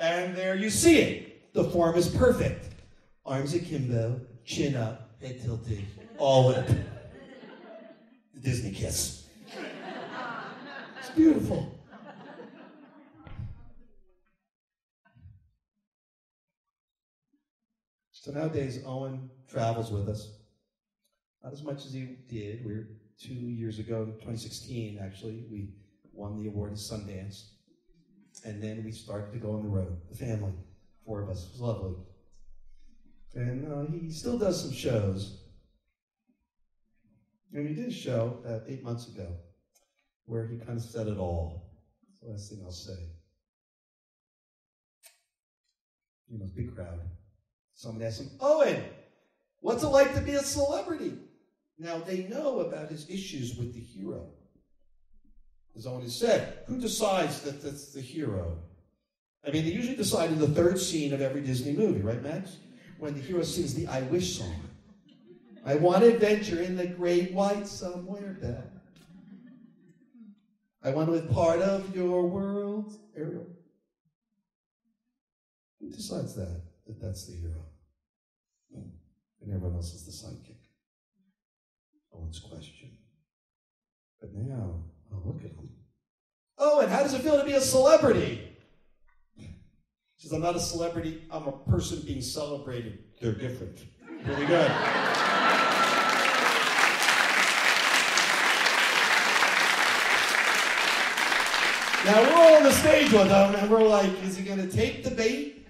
and there you see it. The form is perfect. Arms akimbo, chin up, head tilted, all up. The Disney kiss. It's beautiful. So nowadays, Owen travels with us. Not as much as he did. We were two years ago, twenty sixteen, actually. We won the award at Sundance. And then we started to go on the road, the family, four of us. It was lovely. And uh, he still does some shows. And he did a show uh, eight months ago where he kind of said it all. That's the last thing I'll say. You know, big crowd. Someone asked him, Owen, what's it like to be a celebrity? Now, they know about his issues with the hero. As Owen said, who decides that that's the hero? I mean, they usually decide in the third scene of every Disney movie, right, Max? when the hero sings the I Wish song. I want adventure in the great white somewhere down. I want to live part of your world, Ariel. Who decides that, that that's the hero? And everyone else is the sidekick. Owen's question. But now, I'll look at him. Oh, and how does it feel to be a celebrity? He says, I'm not a celebrity, I'm a person being celebrated. They're different. Really good. Now, we're all on the stage with them, and we're like, is he going to take the bait?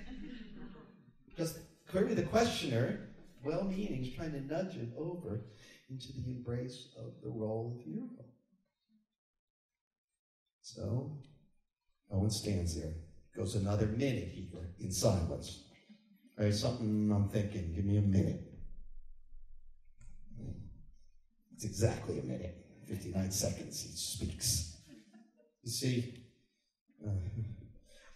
Because clearly the questioner, well-meaning, is trying to nudge it over into the embrace of the role of hero. So, Owen stands there. Goes another minute here in silence. Right, something I'm thinking, give me a minute. It's exactly a minute, fifty-nine seconds, he speaks. You see, uh,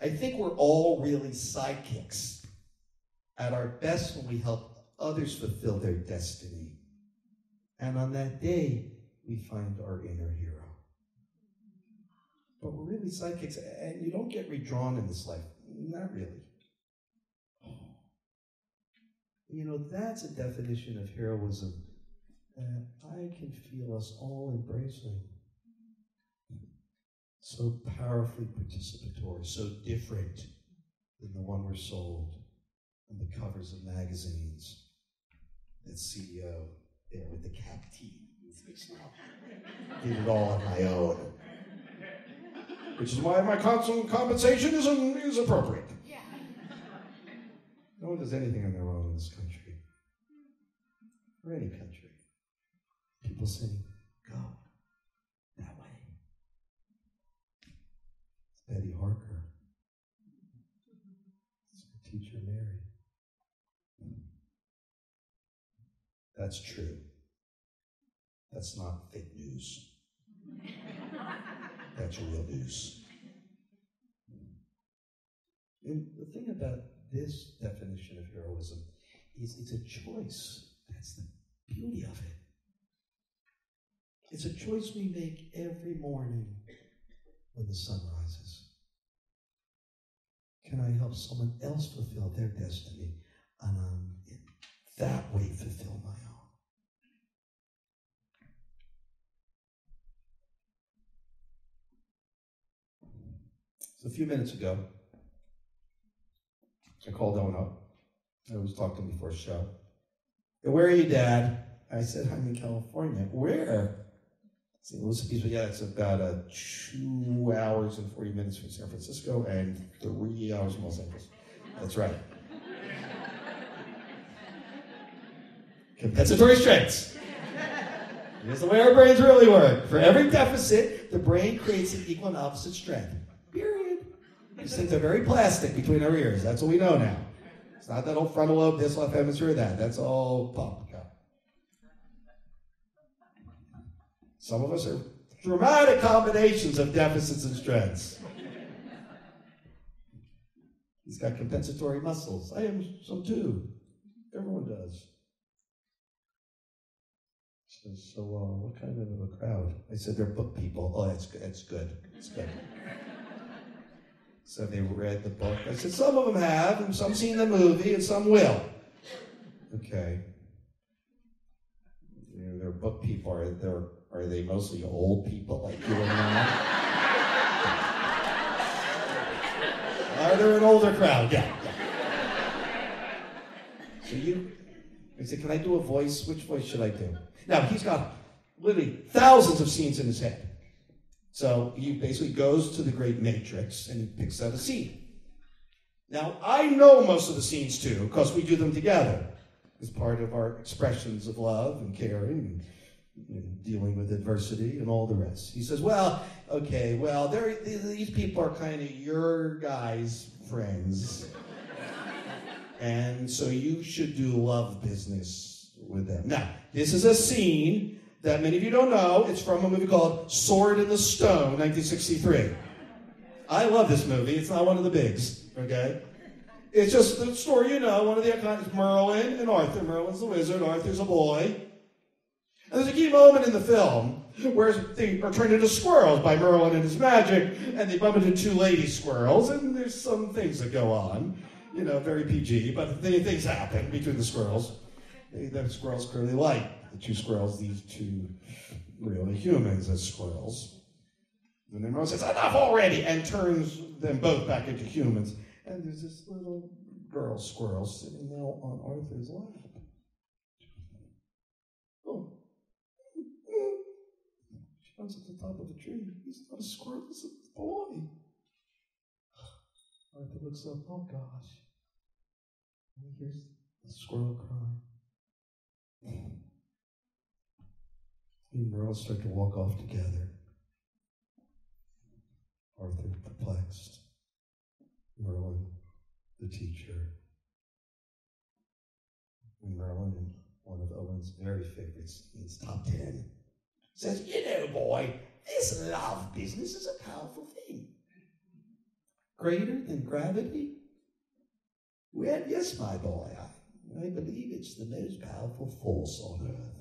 I think we're all really sidekicks at our best when we help others fulfill their destiny. And on that day, we find our inner hero. But we're really sidekicks, and you don't get redrawn in this life. Not really. You know, that's a definition of heroism that I can feel us all embracing. So powerfully participatory, so different than the one we're sold on the covers of magazines. That C E O there with the cap T did it all on my own. Which is why my constant compensation is, un is appropriate. Yeah. No one does anything on their own in this country, or any country. People say, go that way. It's Betty Harker. It's her teacher, Mary. That's true. That's not fake news. That's real news. And the thing about this definition of heroism is it's a choice. That's the beauty of it. It's a choice we make every morning when the sun rises. Can I help someone else fulfill their destiny? And um, in that way, fulfill my own. So a few minutes ago, I called Owen up. I was talking to him before the show. Where are you, Dad? I said, I'm in California. Where? Saint Louis Beach. Yeah, it's about uh, two hours and forty minutes from San Francisco and three hours from Los Angeles. That's right. Compensatory strengths. Here's the way our brains really work. For every deficit, the brain creates an equal and opposite strength. These things are very plastic between our ears. That's what we know now. It's not that old frontal lobe, this left hemisphere, that. That's all pump. God. Some of us are dramatic combinations of deficits and strengths. He's got compensatory muscles. I am some too. Everyone does. So, so uh, what kind of a crowd? I said they're book people. Oh, that's good. That's good. That's good. So they read the book. I said, some of them have, and some seen the movie, and some will. Okay. You know, they're book people. Are, they're, are they mostly old people like you and I? Are they an older crowd? Yeah. yeah. So you, I said, can I do a voice? Which voice should I do? Now, he's got literally thousands of scenes in his head. So he basically goes to the great matrix and he picks out a scene. Now, I know most of the scenes too, because we do them together as part of our expressions of love and caring and, and dealing with adversity and all the rest. He says, well, okay, well, these people are kind of your guys' friends. And so you should do love business with them. Now, this is a scene that many of you don't know. It's from a movie called Sword in the Stone, nineteen sixty-three. I love this movie. It's not one of the bigs, okay? It's just the story, you know, one of the icons is Merlin and Arthur. Merlin's the wizard, Arthur's a boy. And there's a key moment in the film where they are turned into squirrels by Merlin and his magic, and they bump into two lady squirrels, and there's some things that go on. You know, very P G, but the, things happen between the squirrels. They, the squirrels clearly like the two squirrels, these two really humans as squirrels. And then Merlin says, enough already, and turns them both back into humans. And there's this little girl squirrel sitting now on Arthur's lap. Oh. She comes at the top of the tree. He's not a squirrel, he's a boy. Arthur looks up, oh gosh. And he hears the squirrel crying. He and Merle start to walk off together. Arthur perplexed. Merlin, the teacher. And Merlin, in one of Owen's very favorites, his top ten, says, you know, boy, this love business is a powerful thing. Greater than gravity? Well, yes, my boy, I, I believe it's the most powerful force on earth.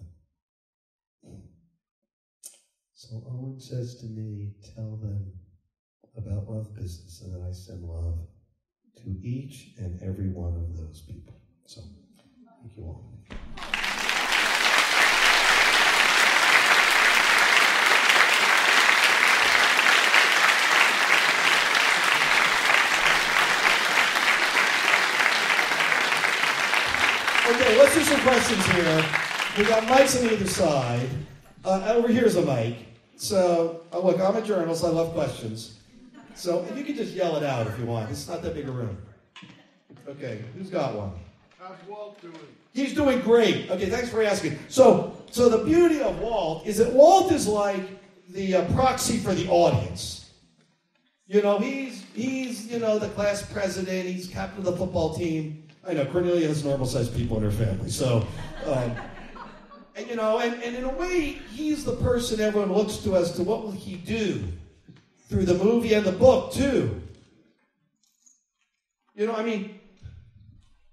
So Owen says to me, tell them about love business, and then I send love to each and every one of those people. So, thank you all. Okay, let's do some questions here. We got mics on either side. Uh, over here's a mic. So, oh, look, I'm a journalist, I love questions. So you can just yell it out if you want. It's not that big a room. Okay, who's got one? How's Walt doing? He's doing great. Okay, thanks for asking. So, so the beauty of Walt is that Walt is like the uh, proxy for the audience. You know, he's he's you know the class president. He's captain of the football team. I know Cornelia has normal-sized people in her family, so. Um, and you know, and, and in a way, he's the person everyone looks to as to what will he do. Through the movie and the book, too. You know, I mean,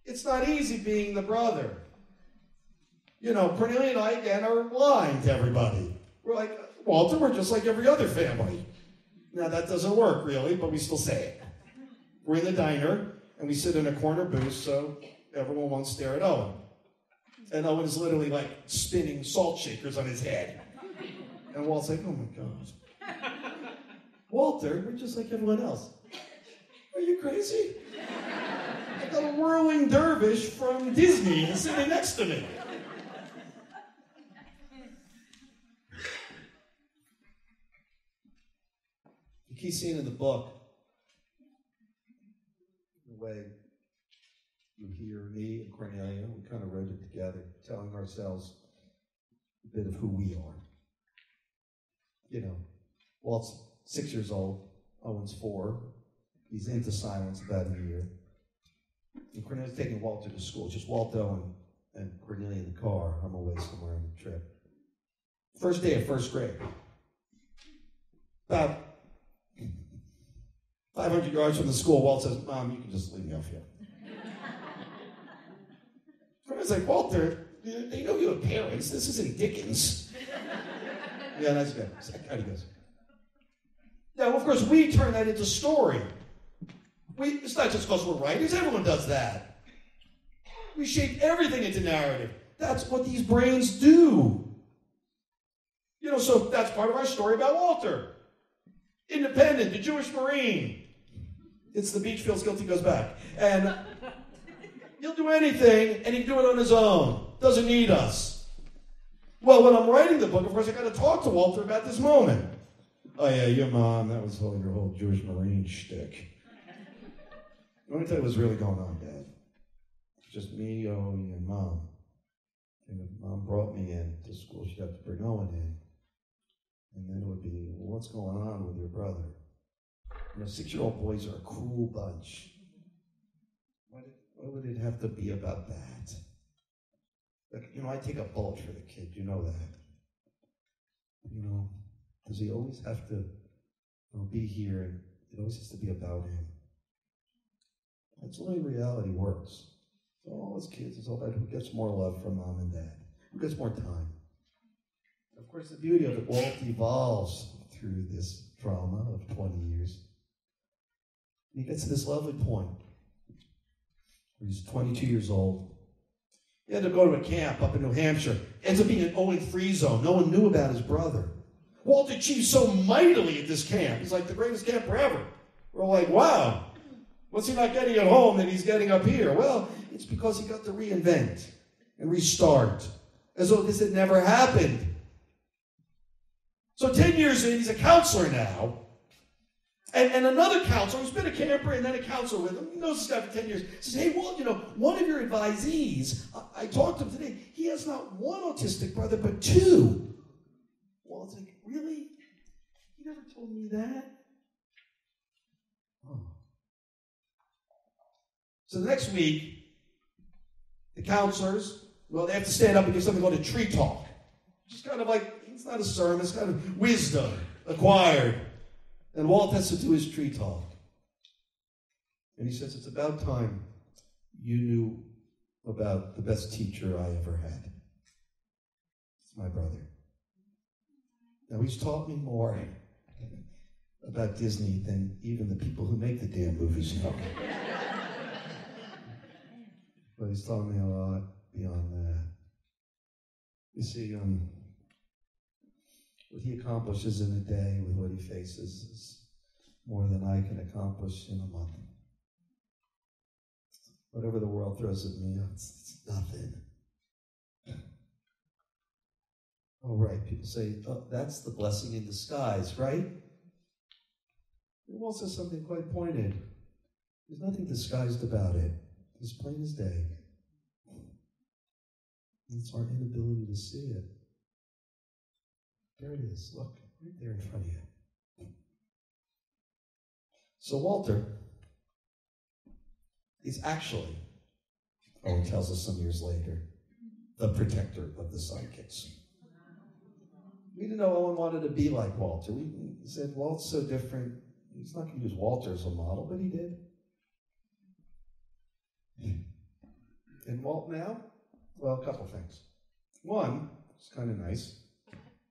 it's not easy being the brother. You know, Cornelia and I, again, are lying to everybody. We're like, Walter, we're just like every other family. Now, that doesn't work, really, but we still say it. We're in the diner, and we sit in a corner booth, so everyone won't stare at Owen. And Owen's literally, like, spinning salt shakers on his head. And Walt's like, oh, my God. Walter, we're just like everyone else. Are you crazy? I got a whirling dervish from Disney sitting next to me. The key scene in the book, the way you hear me and Cornelia, we kind of wrote it together, telling ourselves a bit of who we are. You know, Walt's six years old, Owen's four. He's into silence about a year. And Cornelia's taking Walter to school. Just Walt, Owen, and Cornelia in the car. I'm away somewhere on the trip. First day of first grade. About five hundred yards from the school, Walt says, Mom, you can just leave me off here. Cornelia's like, Walter, they know you have parents. This isn't Dickens. Yeah, that's good. Out he goes. Now, of course, we turn that into story. We, it's not just because we're writers. Everyone does that. We shape everything into narrative. That's what these brains do. You know, so that's part of our story about Walter. Independent, the Jewish Marine. It's the beach feels guilty, goes back. And he'll do anything, and he can do it on his own. Doesn't need us. Well, when I'm writing the book, of course, I've got to talk to Walter about this moment. Oh yeah, your mom, that was whole, your whole Jewish Marine shtick. The only thing that was really going on, Dad, it's just me, Owen, and Mom. And if Mom brought me in to school, she'd have to bring Owen in. And then it would be, well, what's going on with your brother? You know, six-year-old boys are a cruel bunch. What, what would it have to be about that? Like, you know, I take a bullet for the kid, you know that. You know? Does he always have to you know, be here, and it always has to be about him? That's the way reality works. So all us kids, it's all about who gets more love from mom and dad, who gets more time. Of course, the beauty of it all evolves through this trauma of twenty years. He gets to this lovely point where he's twenty-two years old. He had to go to a camp up in New Hampshire. Ends up being an Owen free zone. No one knew about his brother. Walter achieved so mightily at this camp. It's like the greatest camp forever. We're like, wow, what's he not getting at home that he's getting up here? Well, it's because he got to reinvent and restart, as though this had never happened. So ten years in, he's a counselor now. And, and another counselor, who's been a camper and then a counselor with him, he knows this guy for ten years, says, hey, Walt, you know, one of your advisees, I, I talked to him today, he has not one autistic brother, but two. Walt's like, really? You never told me that? Oh. So the next week, the counselors, well, they have to stand up and do something called a tree talk. Just kind of like, it's not a sermon, it's kind of wisdom acquired. And Walt has to do his tree talk. And he says, it's about time you knew about the best teacher I ever had. It's my brother. Now, he's taught me more about Disney than even the people who make the damn movies know. But he's taught me a lot beyond that. You see, um, what he accomplishes in a day with what he faces is more than I can accomplish in a month. Whatever the world throws at me, it's, it's nothing. Oh, right, people say, oh, that's the blessing in disguise, right? It also says something quite pointed. There's nothing disguised about it. It's plain as day. It's our inability to see it. There it is, look, right there in front of you. So Walter is actually, Owen tells us some years later, the protector of the sidekicks. We didn't know Owen wanted to be like Walter. We said, Walt's so different, he's not going to use Walter as a model, but he did. And Walt now? Well, a couple things. One, it's kind of nice.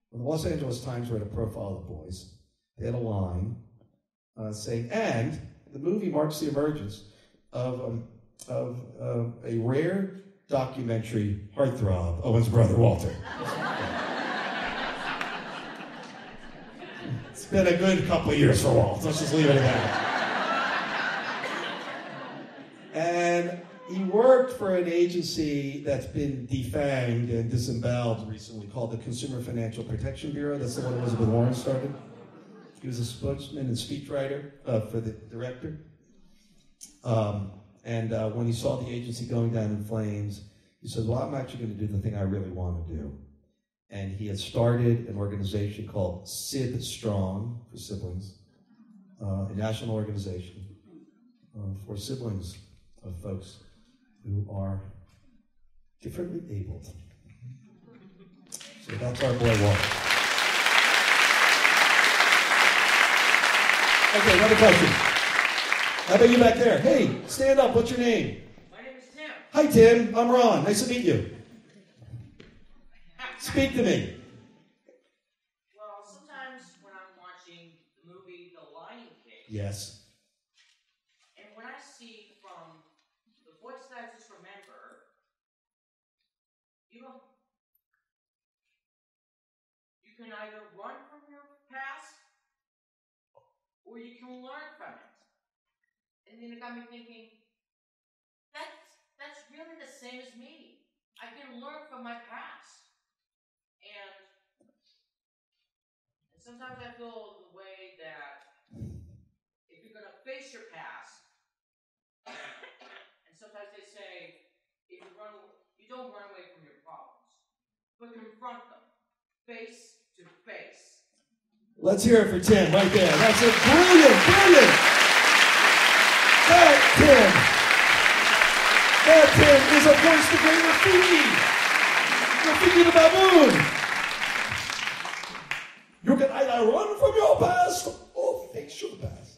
When the Los Angeles Times read a profile of the boys, they had a line uh, saying, and the movie marks the emergence of, um, of um, a rare documentary heartthrob, Owen's brother Walter. It's been a good couple of years for Walt, let's just leave it at that. And he worked for an agency that's been defanged and disemboweled recently called the Consumer Financial Protection Bureau. That's the one Elizabeth Warren started. He was a spokesman and speechwriter uh, for the director. Um, and uh, when he saw the agency going down in flames, he said, well, I'm actually going to do the thing I really want to do. And he had started an organization called Sid Strong for siblings, uh, a national organization uh, for siblings of folks who are differently abled. So that's our boy Walter. Okay, another question. How about you back there? Hey, stand up, what's your name? My name is Tim. Hi Tim, I'm Ron, nice to meet you. Speak to me. Well, sometimes when I'm watching the movie The Lion King. Yes. You can either run from your past, or you can learn from it. And then it got me thinking, that's, that's really the same as me. I can learn from my past. And, and sometimes I feel the way that if you're going to face your past, and sometimes they say, if you run, you don't run away from your problems, but confront them. Face to face. Let's hear it for Tim right there. That's a brilliant, brilliant. That Tim. That Tim is a voice to great Rafiki. Rafiki the baboon. You can either run from your past or face your past.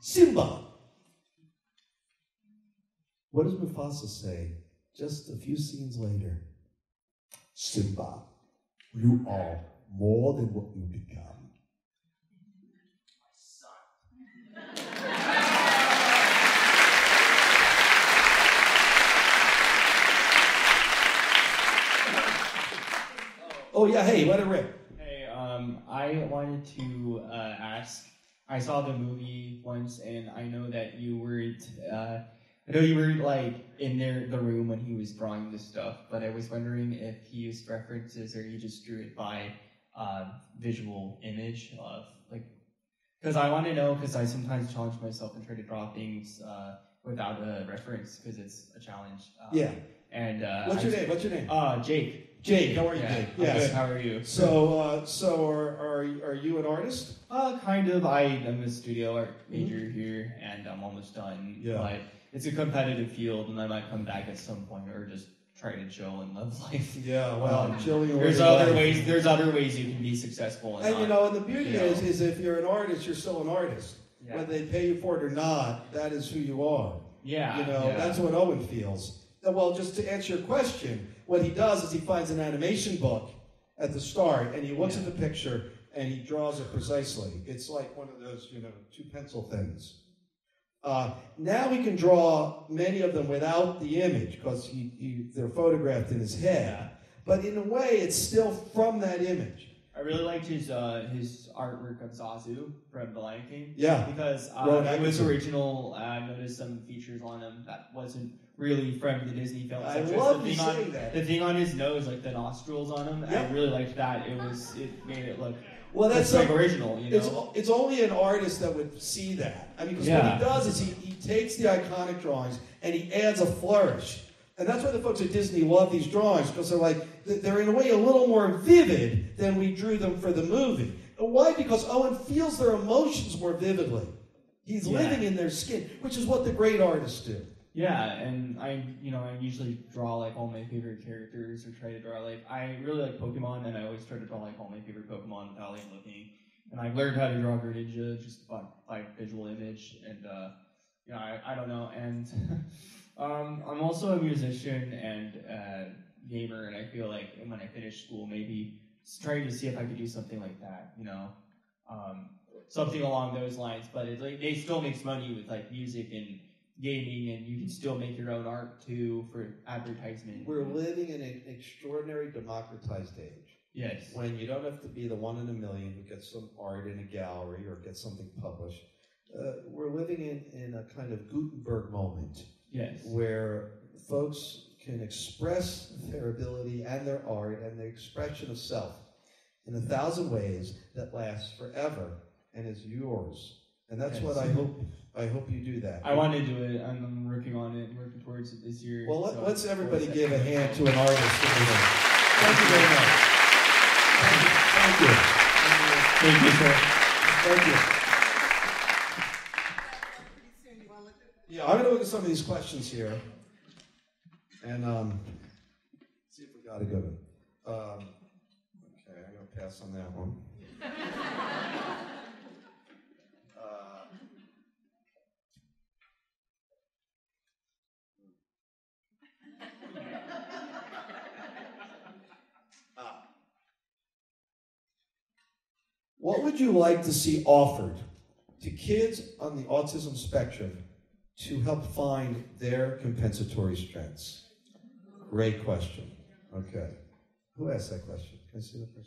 Simba What does Mufasa say just a few scenes later? Simba, you are more than what you become. My son. Oh yeah, hey, let it rip. Hey, um, I wanted to uh, ask, I saw the movie once, and I know that you weren't, uh, I know you were like in there, the room when he was drawing this stuff, but I was wondering if he used references or he just drew it by uh, visual image of, like, because I want to know, because I sometimes challenge myself and try to draw things uh, without a reference, because it's a challenge. Um, yeah. And uh, what's your was, name? What's your name? Uh, Jake. Jake, how are you, yeah, Jake? Yes. How are you? So, uh, so are, are are you an artist? Uh, kind of. I am a studio art major mm-hmm. here, and I'm almost done. Yeah. But it's a competitive field, and I might come back at some point, or just try to chill and live life. Yeah, well, um, chilling away. There's other life. ways. There's other ways you can be successful. And, and not, you know, and the beauty you know, is, is if you're an artist, you're still an artist. Yeah. Whether they pay you for it or not, that is who you are. Yeah. You know, yeah. that's what Owen feels. Well, just to answer your question, what he does is he finds an animation book at the start, and he looks yeah. at the picture, and he draws it precisely. It's like one of those, you know, two pencil things. Uh, now he can draw many of them without the image, because he, he, they're photographed in his head. But in a way, it's still from that image. I really liked his uh, his artwork of Zazu from The Lion King. Yeah. Because uh, it was original. I uh, noticed some features on him that wasn't really from the Disney films. I love you saying that. The thing on his nose, like the nostrils on him, yeah. I really liked that. It was, it made it look well. That's like original. You know, it's it's only an artist that would see that. I mean, because yeah. what he does is he he takes the iconic drawings and he adds a flourish, and that's why the folks at Disney love these drawings, because they're like they're in a way a little more vivid than we drew them for the movie. And why? Because Owen feels their emotions more vividly. He's yeah. living in their skin, which is what the great artists do. Yeah, and I, you know, I usually draw like all my favorite characters, or try to draw like, I really like Pokemon, and I always try to draw like all my favorite Pokemon without like looking. And I've learned how to draw Greninja just by, by visual image, and uh, you know, I, I don't know. And um, I'm also a musician and uh, gamer, and I feel like when I finish school, maybe trying to see if I could do something like that, you know, um, something along those lines. But it like they still makes money with like music and gaming, and you can still make your own art too for advertisement. We're living in an extraordinary democratized age. Yes. When you don't have to be the one in a million who gets some art in a gallery or gets something published. Uh, we're living in, in a kind of Gutenberg moment. Yes. Where folks can express their ability and their art and their expression of self in a thousand ways that lasts forever and is yours. And that's yes. what I hope. I hope you do that. I want to do it. I'm working on it, working towards it this year. Well, let, so let's everybody give a hand to an artist. Thank you very much. Thank you. Thank you. Thank you, sir. Thank you. Yeah, I'm going to look at some of these questions here, and um, see if we got a good one. Um, okay, I'm going to pass on that one. What would you like to see offered to kids on the autism spectrum to help find their compensatory strengths? Great question. Okay. Who asked that question? Can I see the person?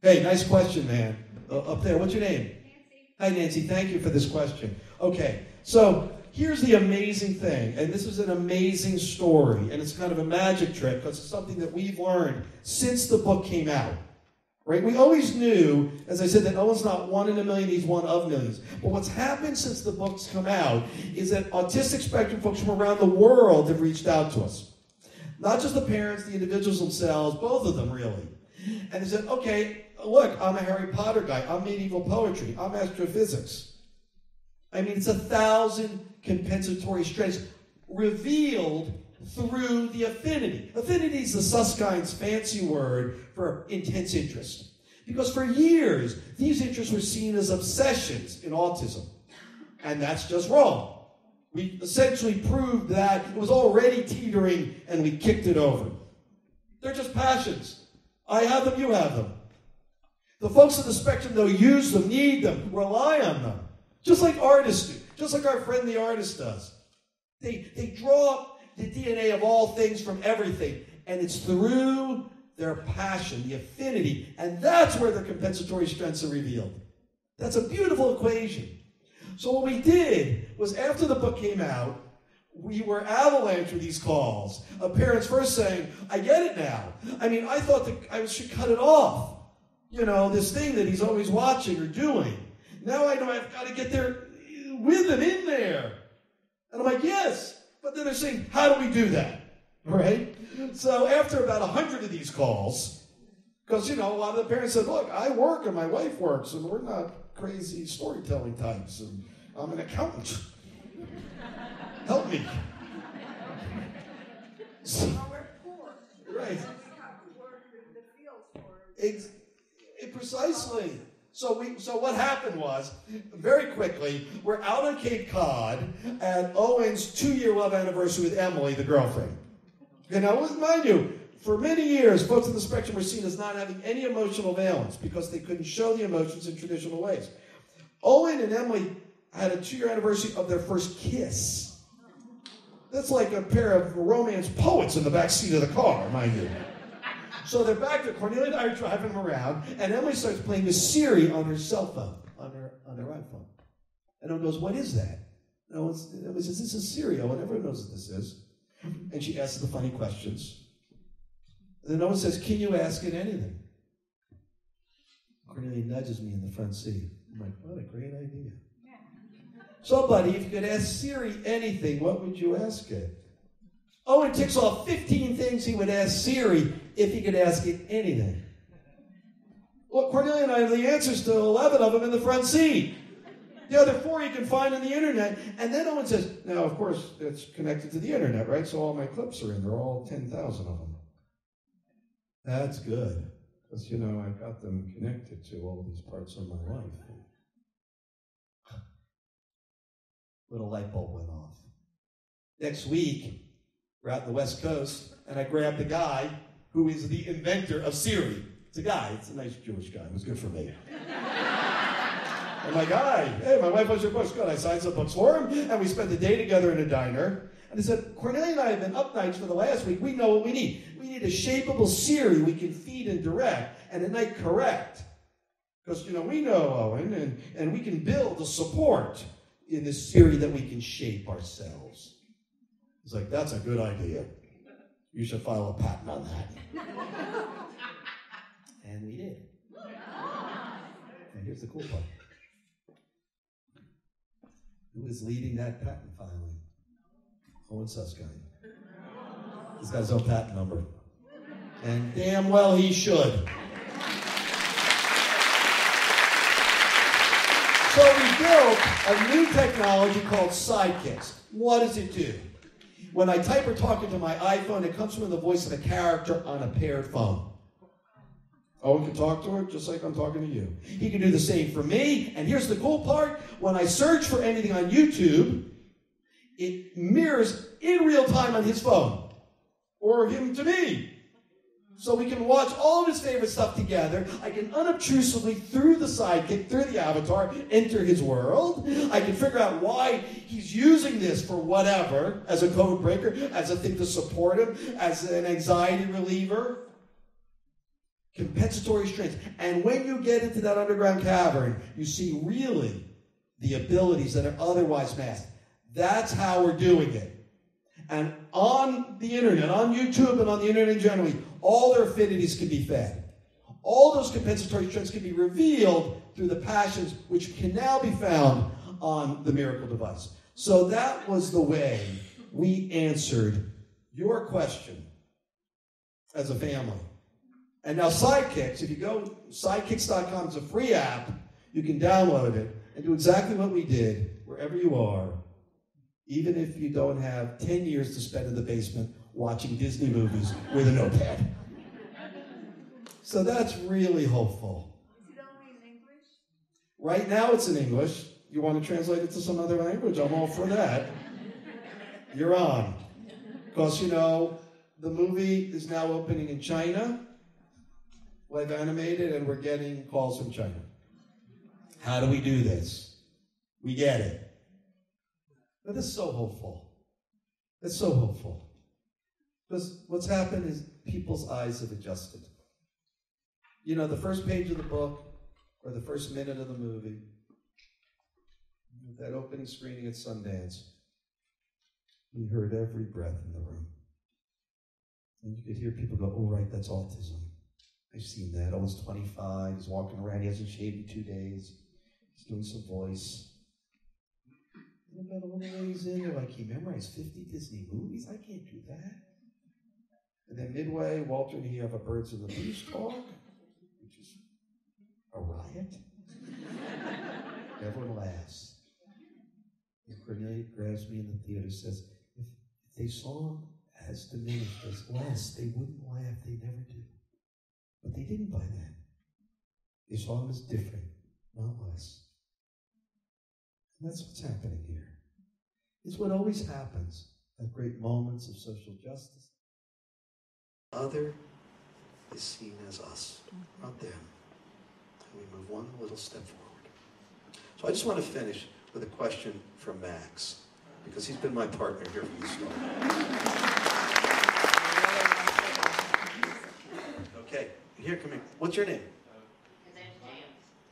Hey, nice question, man. Uh, up there, what's your name? Nancy. Hi, Nancy. Thank you for this question. Okay. So here's the amazing thing, and this is an amazing story, and it's kind of a magic trick because it's something that we've learned since the book came out. Right? We always knew, as I said, that Owen's not one in a million, he's one of millions. But what's happened since the book's come out is that autistic spectrum folks from around the world have reached out to us. Not just the parents, the individuals themselves, both of them really. And they said, okay, look, I'm a Harry Potter guy, I'm medieval poetry, I'm astrophysics. I mean, it's a thousand compensatory strengths revealed through the affinity. Affinity is the Suskind's fancy word for intense interest. Because for years, these interests were seen as obsessions in autism. And that's just wrong. We essentially proved that it was already teetering, and we kicked it over. They're just passions. I have them, you have them. The folks on the spectrum, though, use them, need them, rely on them. Just like artists do. Just like our friend the artist does. They, they draw the D N A of all things from everything. And it's through their passion, the affinity. And that's where their compensatory strengths are revealed. That's a beautiful equation. So what we did was, after the book came out, we were avalanche with these calls. Of parents first saying, I get it now. I mean, I thought that I should cut it off. You know, this thing that he's always watching or doing. Now I know I've got to get there with him in there. And I'm like, yes. But then they're saying, how do we do that? Right? So after about a hundred of these calls, because, you know, a lot of the parents said, look, I work and my wife works, and we're not crazy storytelling types, and I'm an accountant. Help me. So, well, we're poor. Right. That's how we work in the field for it, it, precisely. So we. So what happened was, very quickly, we're out on Cape Cod at Owen's two-year love anniversary with Emily, the girlfriend. And I will remind you, for many years, folks on the spectrum were seen as not having any emotional valence because they couldn't show the emotions in traditional ways. Owen and Emily had a two-year anniversary of their first kiss. That's like a pair of romance poets in the back seat of the car, mind you. So they're back there. Cornelia and I are driving them around, and Emily starts playing with Siri on her cell phone, on her on her iPhone. And Owen goes, what is that? And Emily says, this is Siri. Owen, everyone knows what this is. And she asks the funny questions. And then Owen says, can you ask it anything? Cornelia nudges me in the front seat. I'm like, what a great idea. So, buddy, if you could ask Siri anything, what would you ask it? Owen ticks off fifteen things he would ask Siri if he could ask it anything. Well, Cornelia and I have the answers to eleven of them in the front seat. The other four you can find on the internet. And then Owen says, now, of course, it's connected to the internet, right? So all my clips are in there, all ten thousand of them. That's good. Because, you know, I've got them connected to all these parts of my life. Little light bulb went off. Next week, we're out in the West Coast, and I grabbed the guy who is the inventor of Siri. It's a guy. It's a nice Jewish guy. It was good for me. I'm like, hi. Hey, my wife wants your books. Good. I signed some books for him, and we spent the day together in a diner. And I said, Cornelia and I have been up nights for the last week. We know what we need. We need a shapeable Siri we can feed and direct, and at night correct. Because, you know, we know, Owen, and, and we can build the support in this Siri that we can shape ourselves. He's like, that's a good idea. You should file a patent on that. And we did. And here's the cool part. Who is leading that patent filing? Owen Suskind. He's got his own patent number. And damn well he should. So we built a new technology called Sidekicks. What does it do? When I type or talk into my iPhone, it comes from the voice of a character on a paired phone. Owen can talk to her just like I'm talking to you. He can do the same for me. And here's the cool part. When I search for anything on YouTube, it mirrors in real time on his phone. Or him to me. So we can watch all of his favorite stuff together. I can unobtrusively, through the sidekick, through the avatar, enter his world. I can figure out why he's using this for whatever, as a code breaker, as a thing to support him, as an anxiety reliever. Compensatory strengths. And when you get into that underground cavern, you see really the abilities that are otherwise masked. That's how we're doing it. And on the internet, on YouTube and on the internet generally, all their affinities can be fed. All those compensatory strengths can be revealed through the passions, which can now be found on the miracle device. So that was the way we answered your question as a family. And now Sidekicks, if you go, sidekicks dot com is a free app. You can download it and do exactly what we did wherever you are. Even if you don't have ten years to spend in the basement watching Disney movies with a notepad. So that's really hopeful. Is it only in English? Right now it's in English. You want to translate it to some other language? I'm all for that. you're on. Because, you know, the movie is now opening in China, Life Animated, and we're getting calls from China. How do we do this? We get it. Now, this is so hopeful. It's so hopeful. Because what's happened is people's eyes have adjusted. You know, the first page of the book, or the first minute of the movie, that opening screening at Sundance, we heard every breath in the room. And you could hear people go, oh, right, that's autism. I've seen that. Owen's twenty-five, he's walking around, he hasn't shaved in two days. He's doing some voice. And about all the ways in, they're like, he memorized fifty Disney movies? I can't do that. And then midway, Walter and he have a Birds of the Beach talk, which is a riot. Everyone laughs. And Cornelia grabs me in the theater, says, if, if they saw him as diminished, as less, they wouldn't laugh, they never do. But they didn't by then. They saw him as different, not less. And that's what's happening here. It's what always happens at great moments of social justice. Other is seen as us, not them. And we move one little step forward. So I just want to finish with a question from Max, because he's been my partner here from the start. Okay, here, come here. What's your name? His name's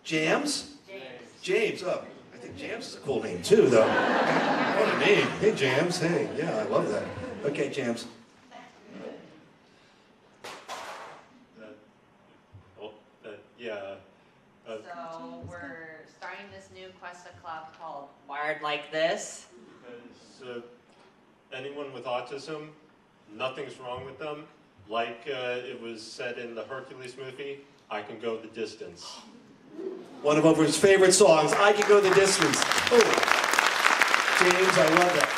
James. James? James. James, oh, I think James is a cool name too, though. What a name. Hey, James, hey, yeah, I love that. Okay, James. Cuesta Club called Wired Like This. Because uh, anyone with autism, nothing's wrong with them. Like uh, it was said in the Hercules movie, I can go the distance. One of Oprah's favorite songs, I Can Go the Distance. Oh. James, I love that.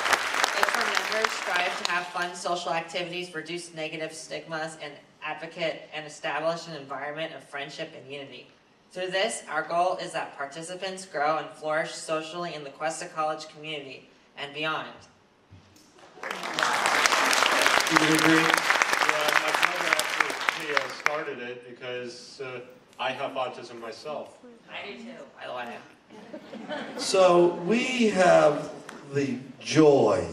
It's for members, strive to have fun social activities, reduce negative stigmas, and advocate and establish an environment of friendship and unity. Through this, our goal is that participants grow and flourish socially in the Cuesta College community and beyond. Do you agree? Yeah, my brother actually uh, started it because uh, I have autism myself. I do too. I love it. So we have the joy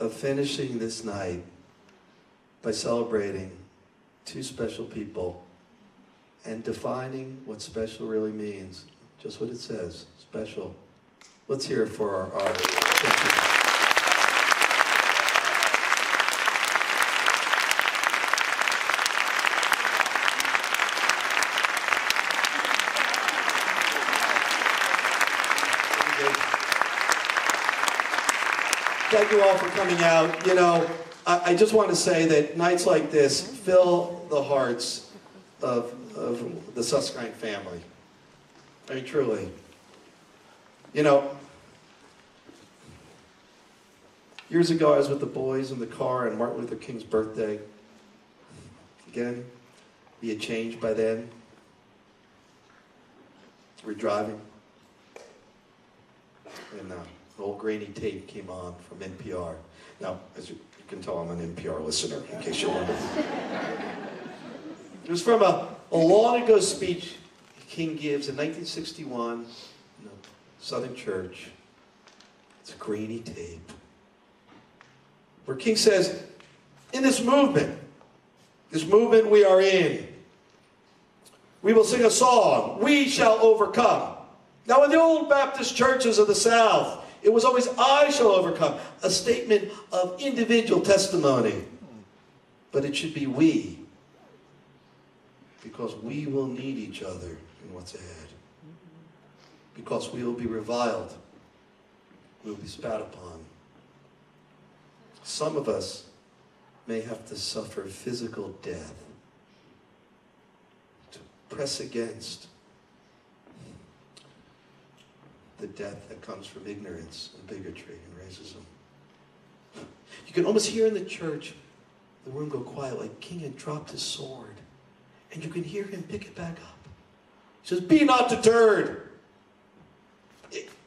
of finishing this night by celebrating two special people and defining what special really means. Just what it says, special. Let's hear it for our art. Thank you. Thank you all for coming out. You know, I, I just want to say that nights like this fill the hearts of of the Suskind family. I mean, truly. You know, years ago I was with the boys in the car on Martin Luther King's birthday. Again, he had changed by then. We're driving. And uh, an old grainy tape came on from N P R. Now, as you can tell, I'm an N P R listener, in case you're wondering. It was from a A long ago speech King gives in nineteen sixty-one in a Southern church. It's a grainy tape. Where King says, in this movement, this movement we are in, we will sing a song, we shall overcome. Now in the old Baptist churches of the South, it was always, I shall overcome, a statement of individual testimony. But it should be we. Because we will need each other in what's ahead. Because we will be reviled. We will be spat upon. Some of us may have to suffer physical death. To press against the death that comes from ignorance and bigotry and racism. You can almost hear in the church the room go quiet, like King had dropped his sword. And you can hear him pick it back up. He says, be not deterred.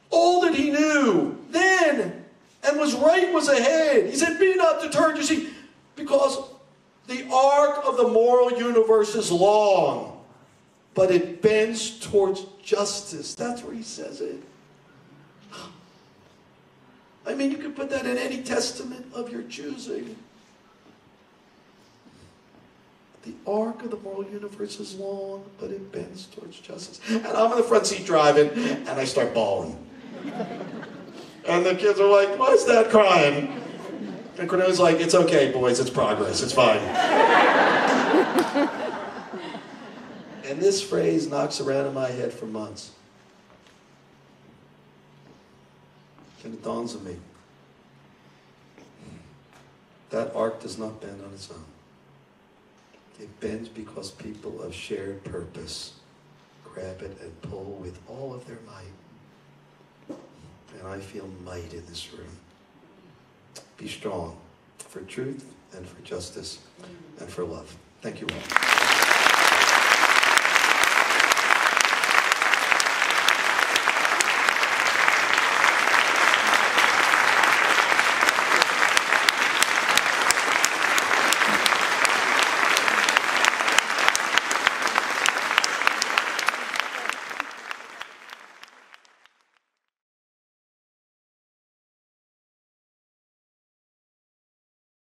All that he knew then and was right was ahead. He said, be not deterred, you see, because the arc of the moral universe is long, but it bends towards justice. That's where he says it. I mean, you could put that in any testament of your choosing. The arc of the moral universe is long, but it bends towards justice. And I'm in the front seat driving, and I start bawling. And the kids are like, why is that crying? And Cornelia's like, it's okay, boys, it's progress, it's fine. And this phrase knocks around in my head for months. And it dawns on me. That arc does not bend on its own. It bends because people of shared purpose grab it and pull with all of their might. And I feel might in this room. Be strong for truth and for justice and for love. Thank you all.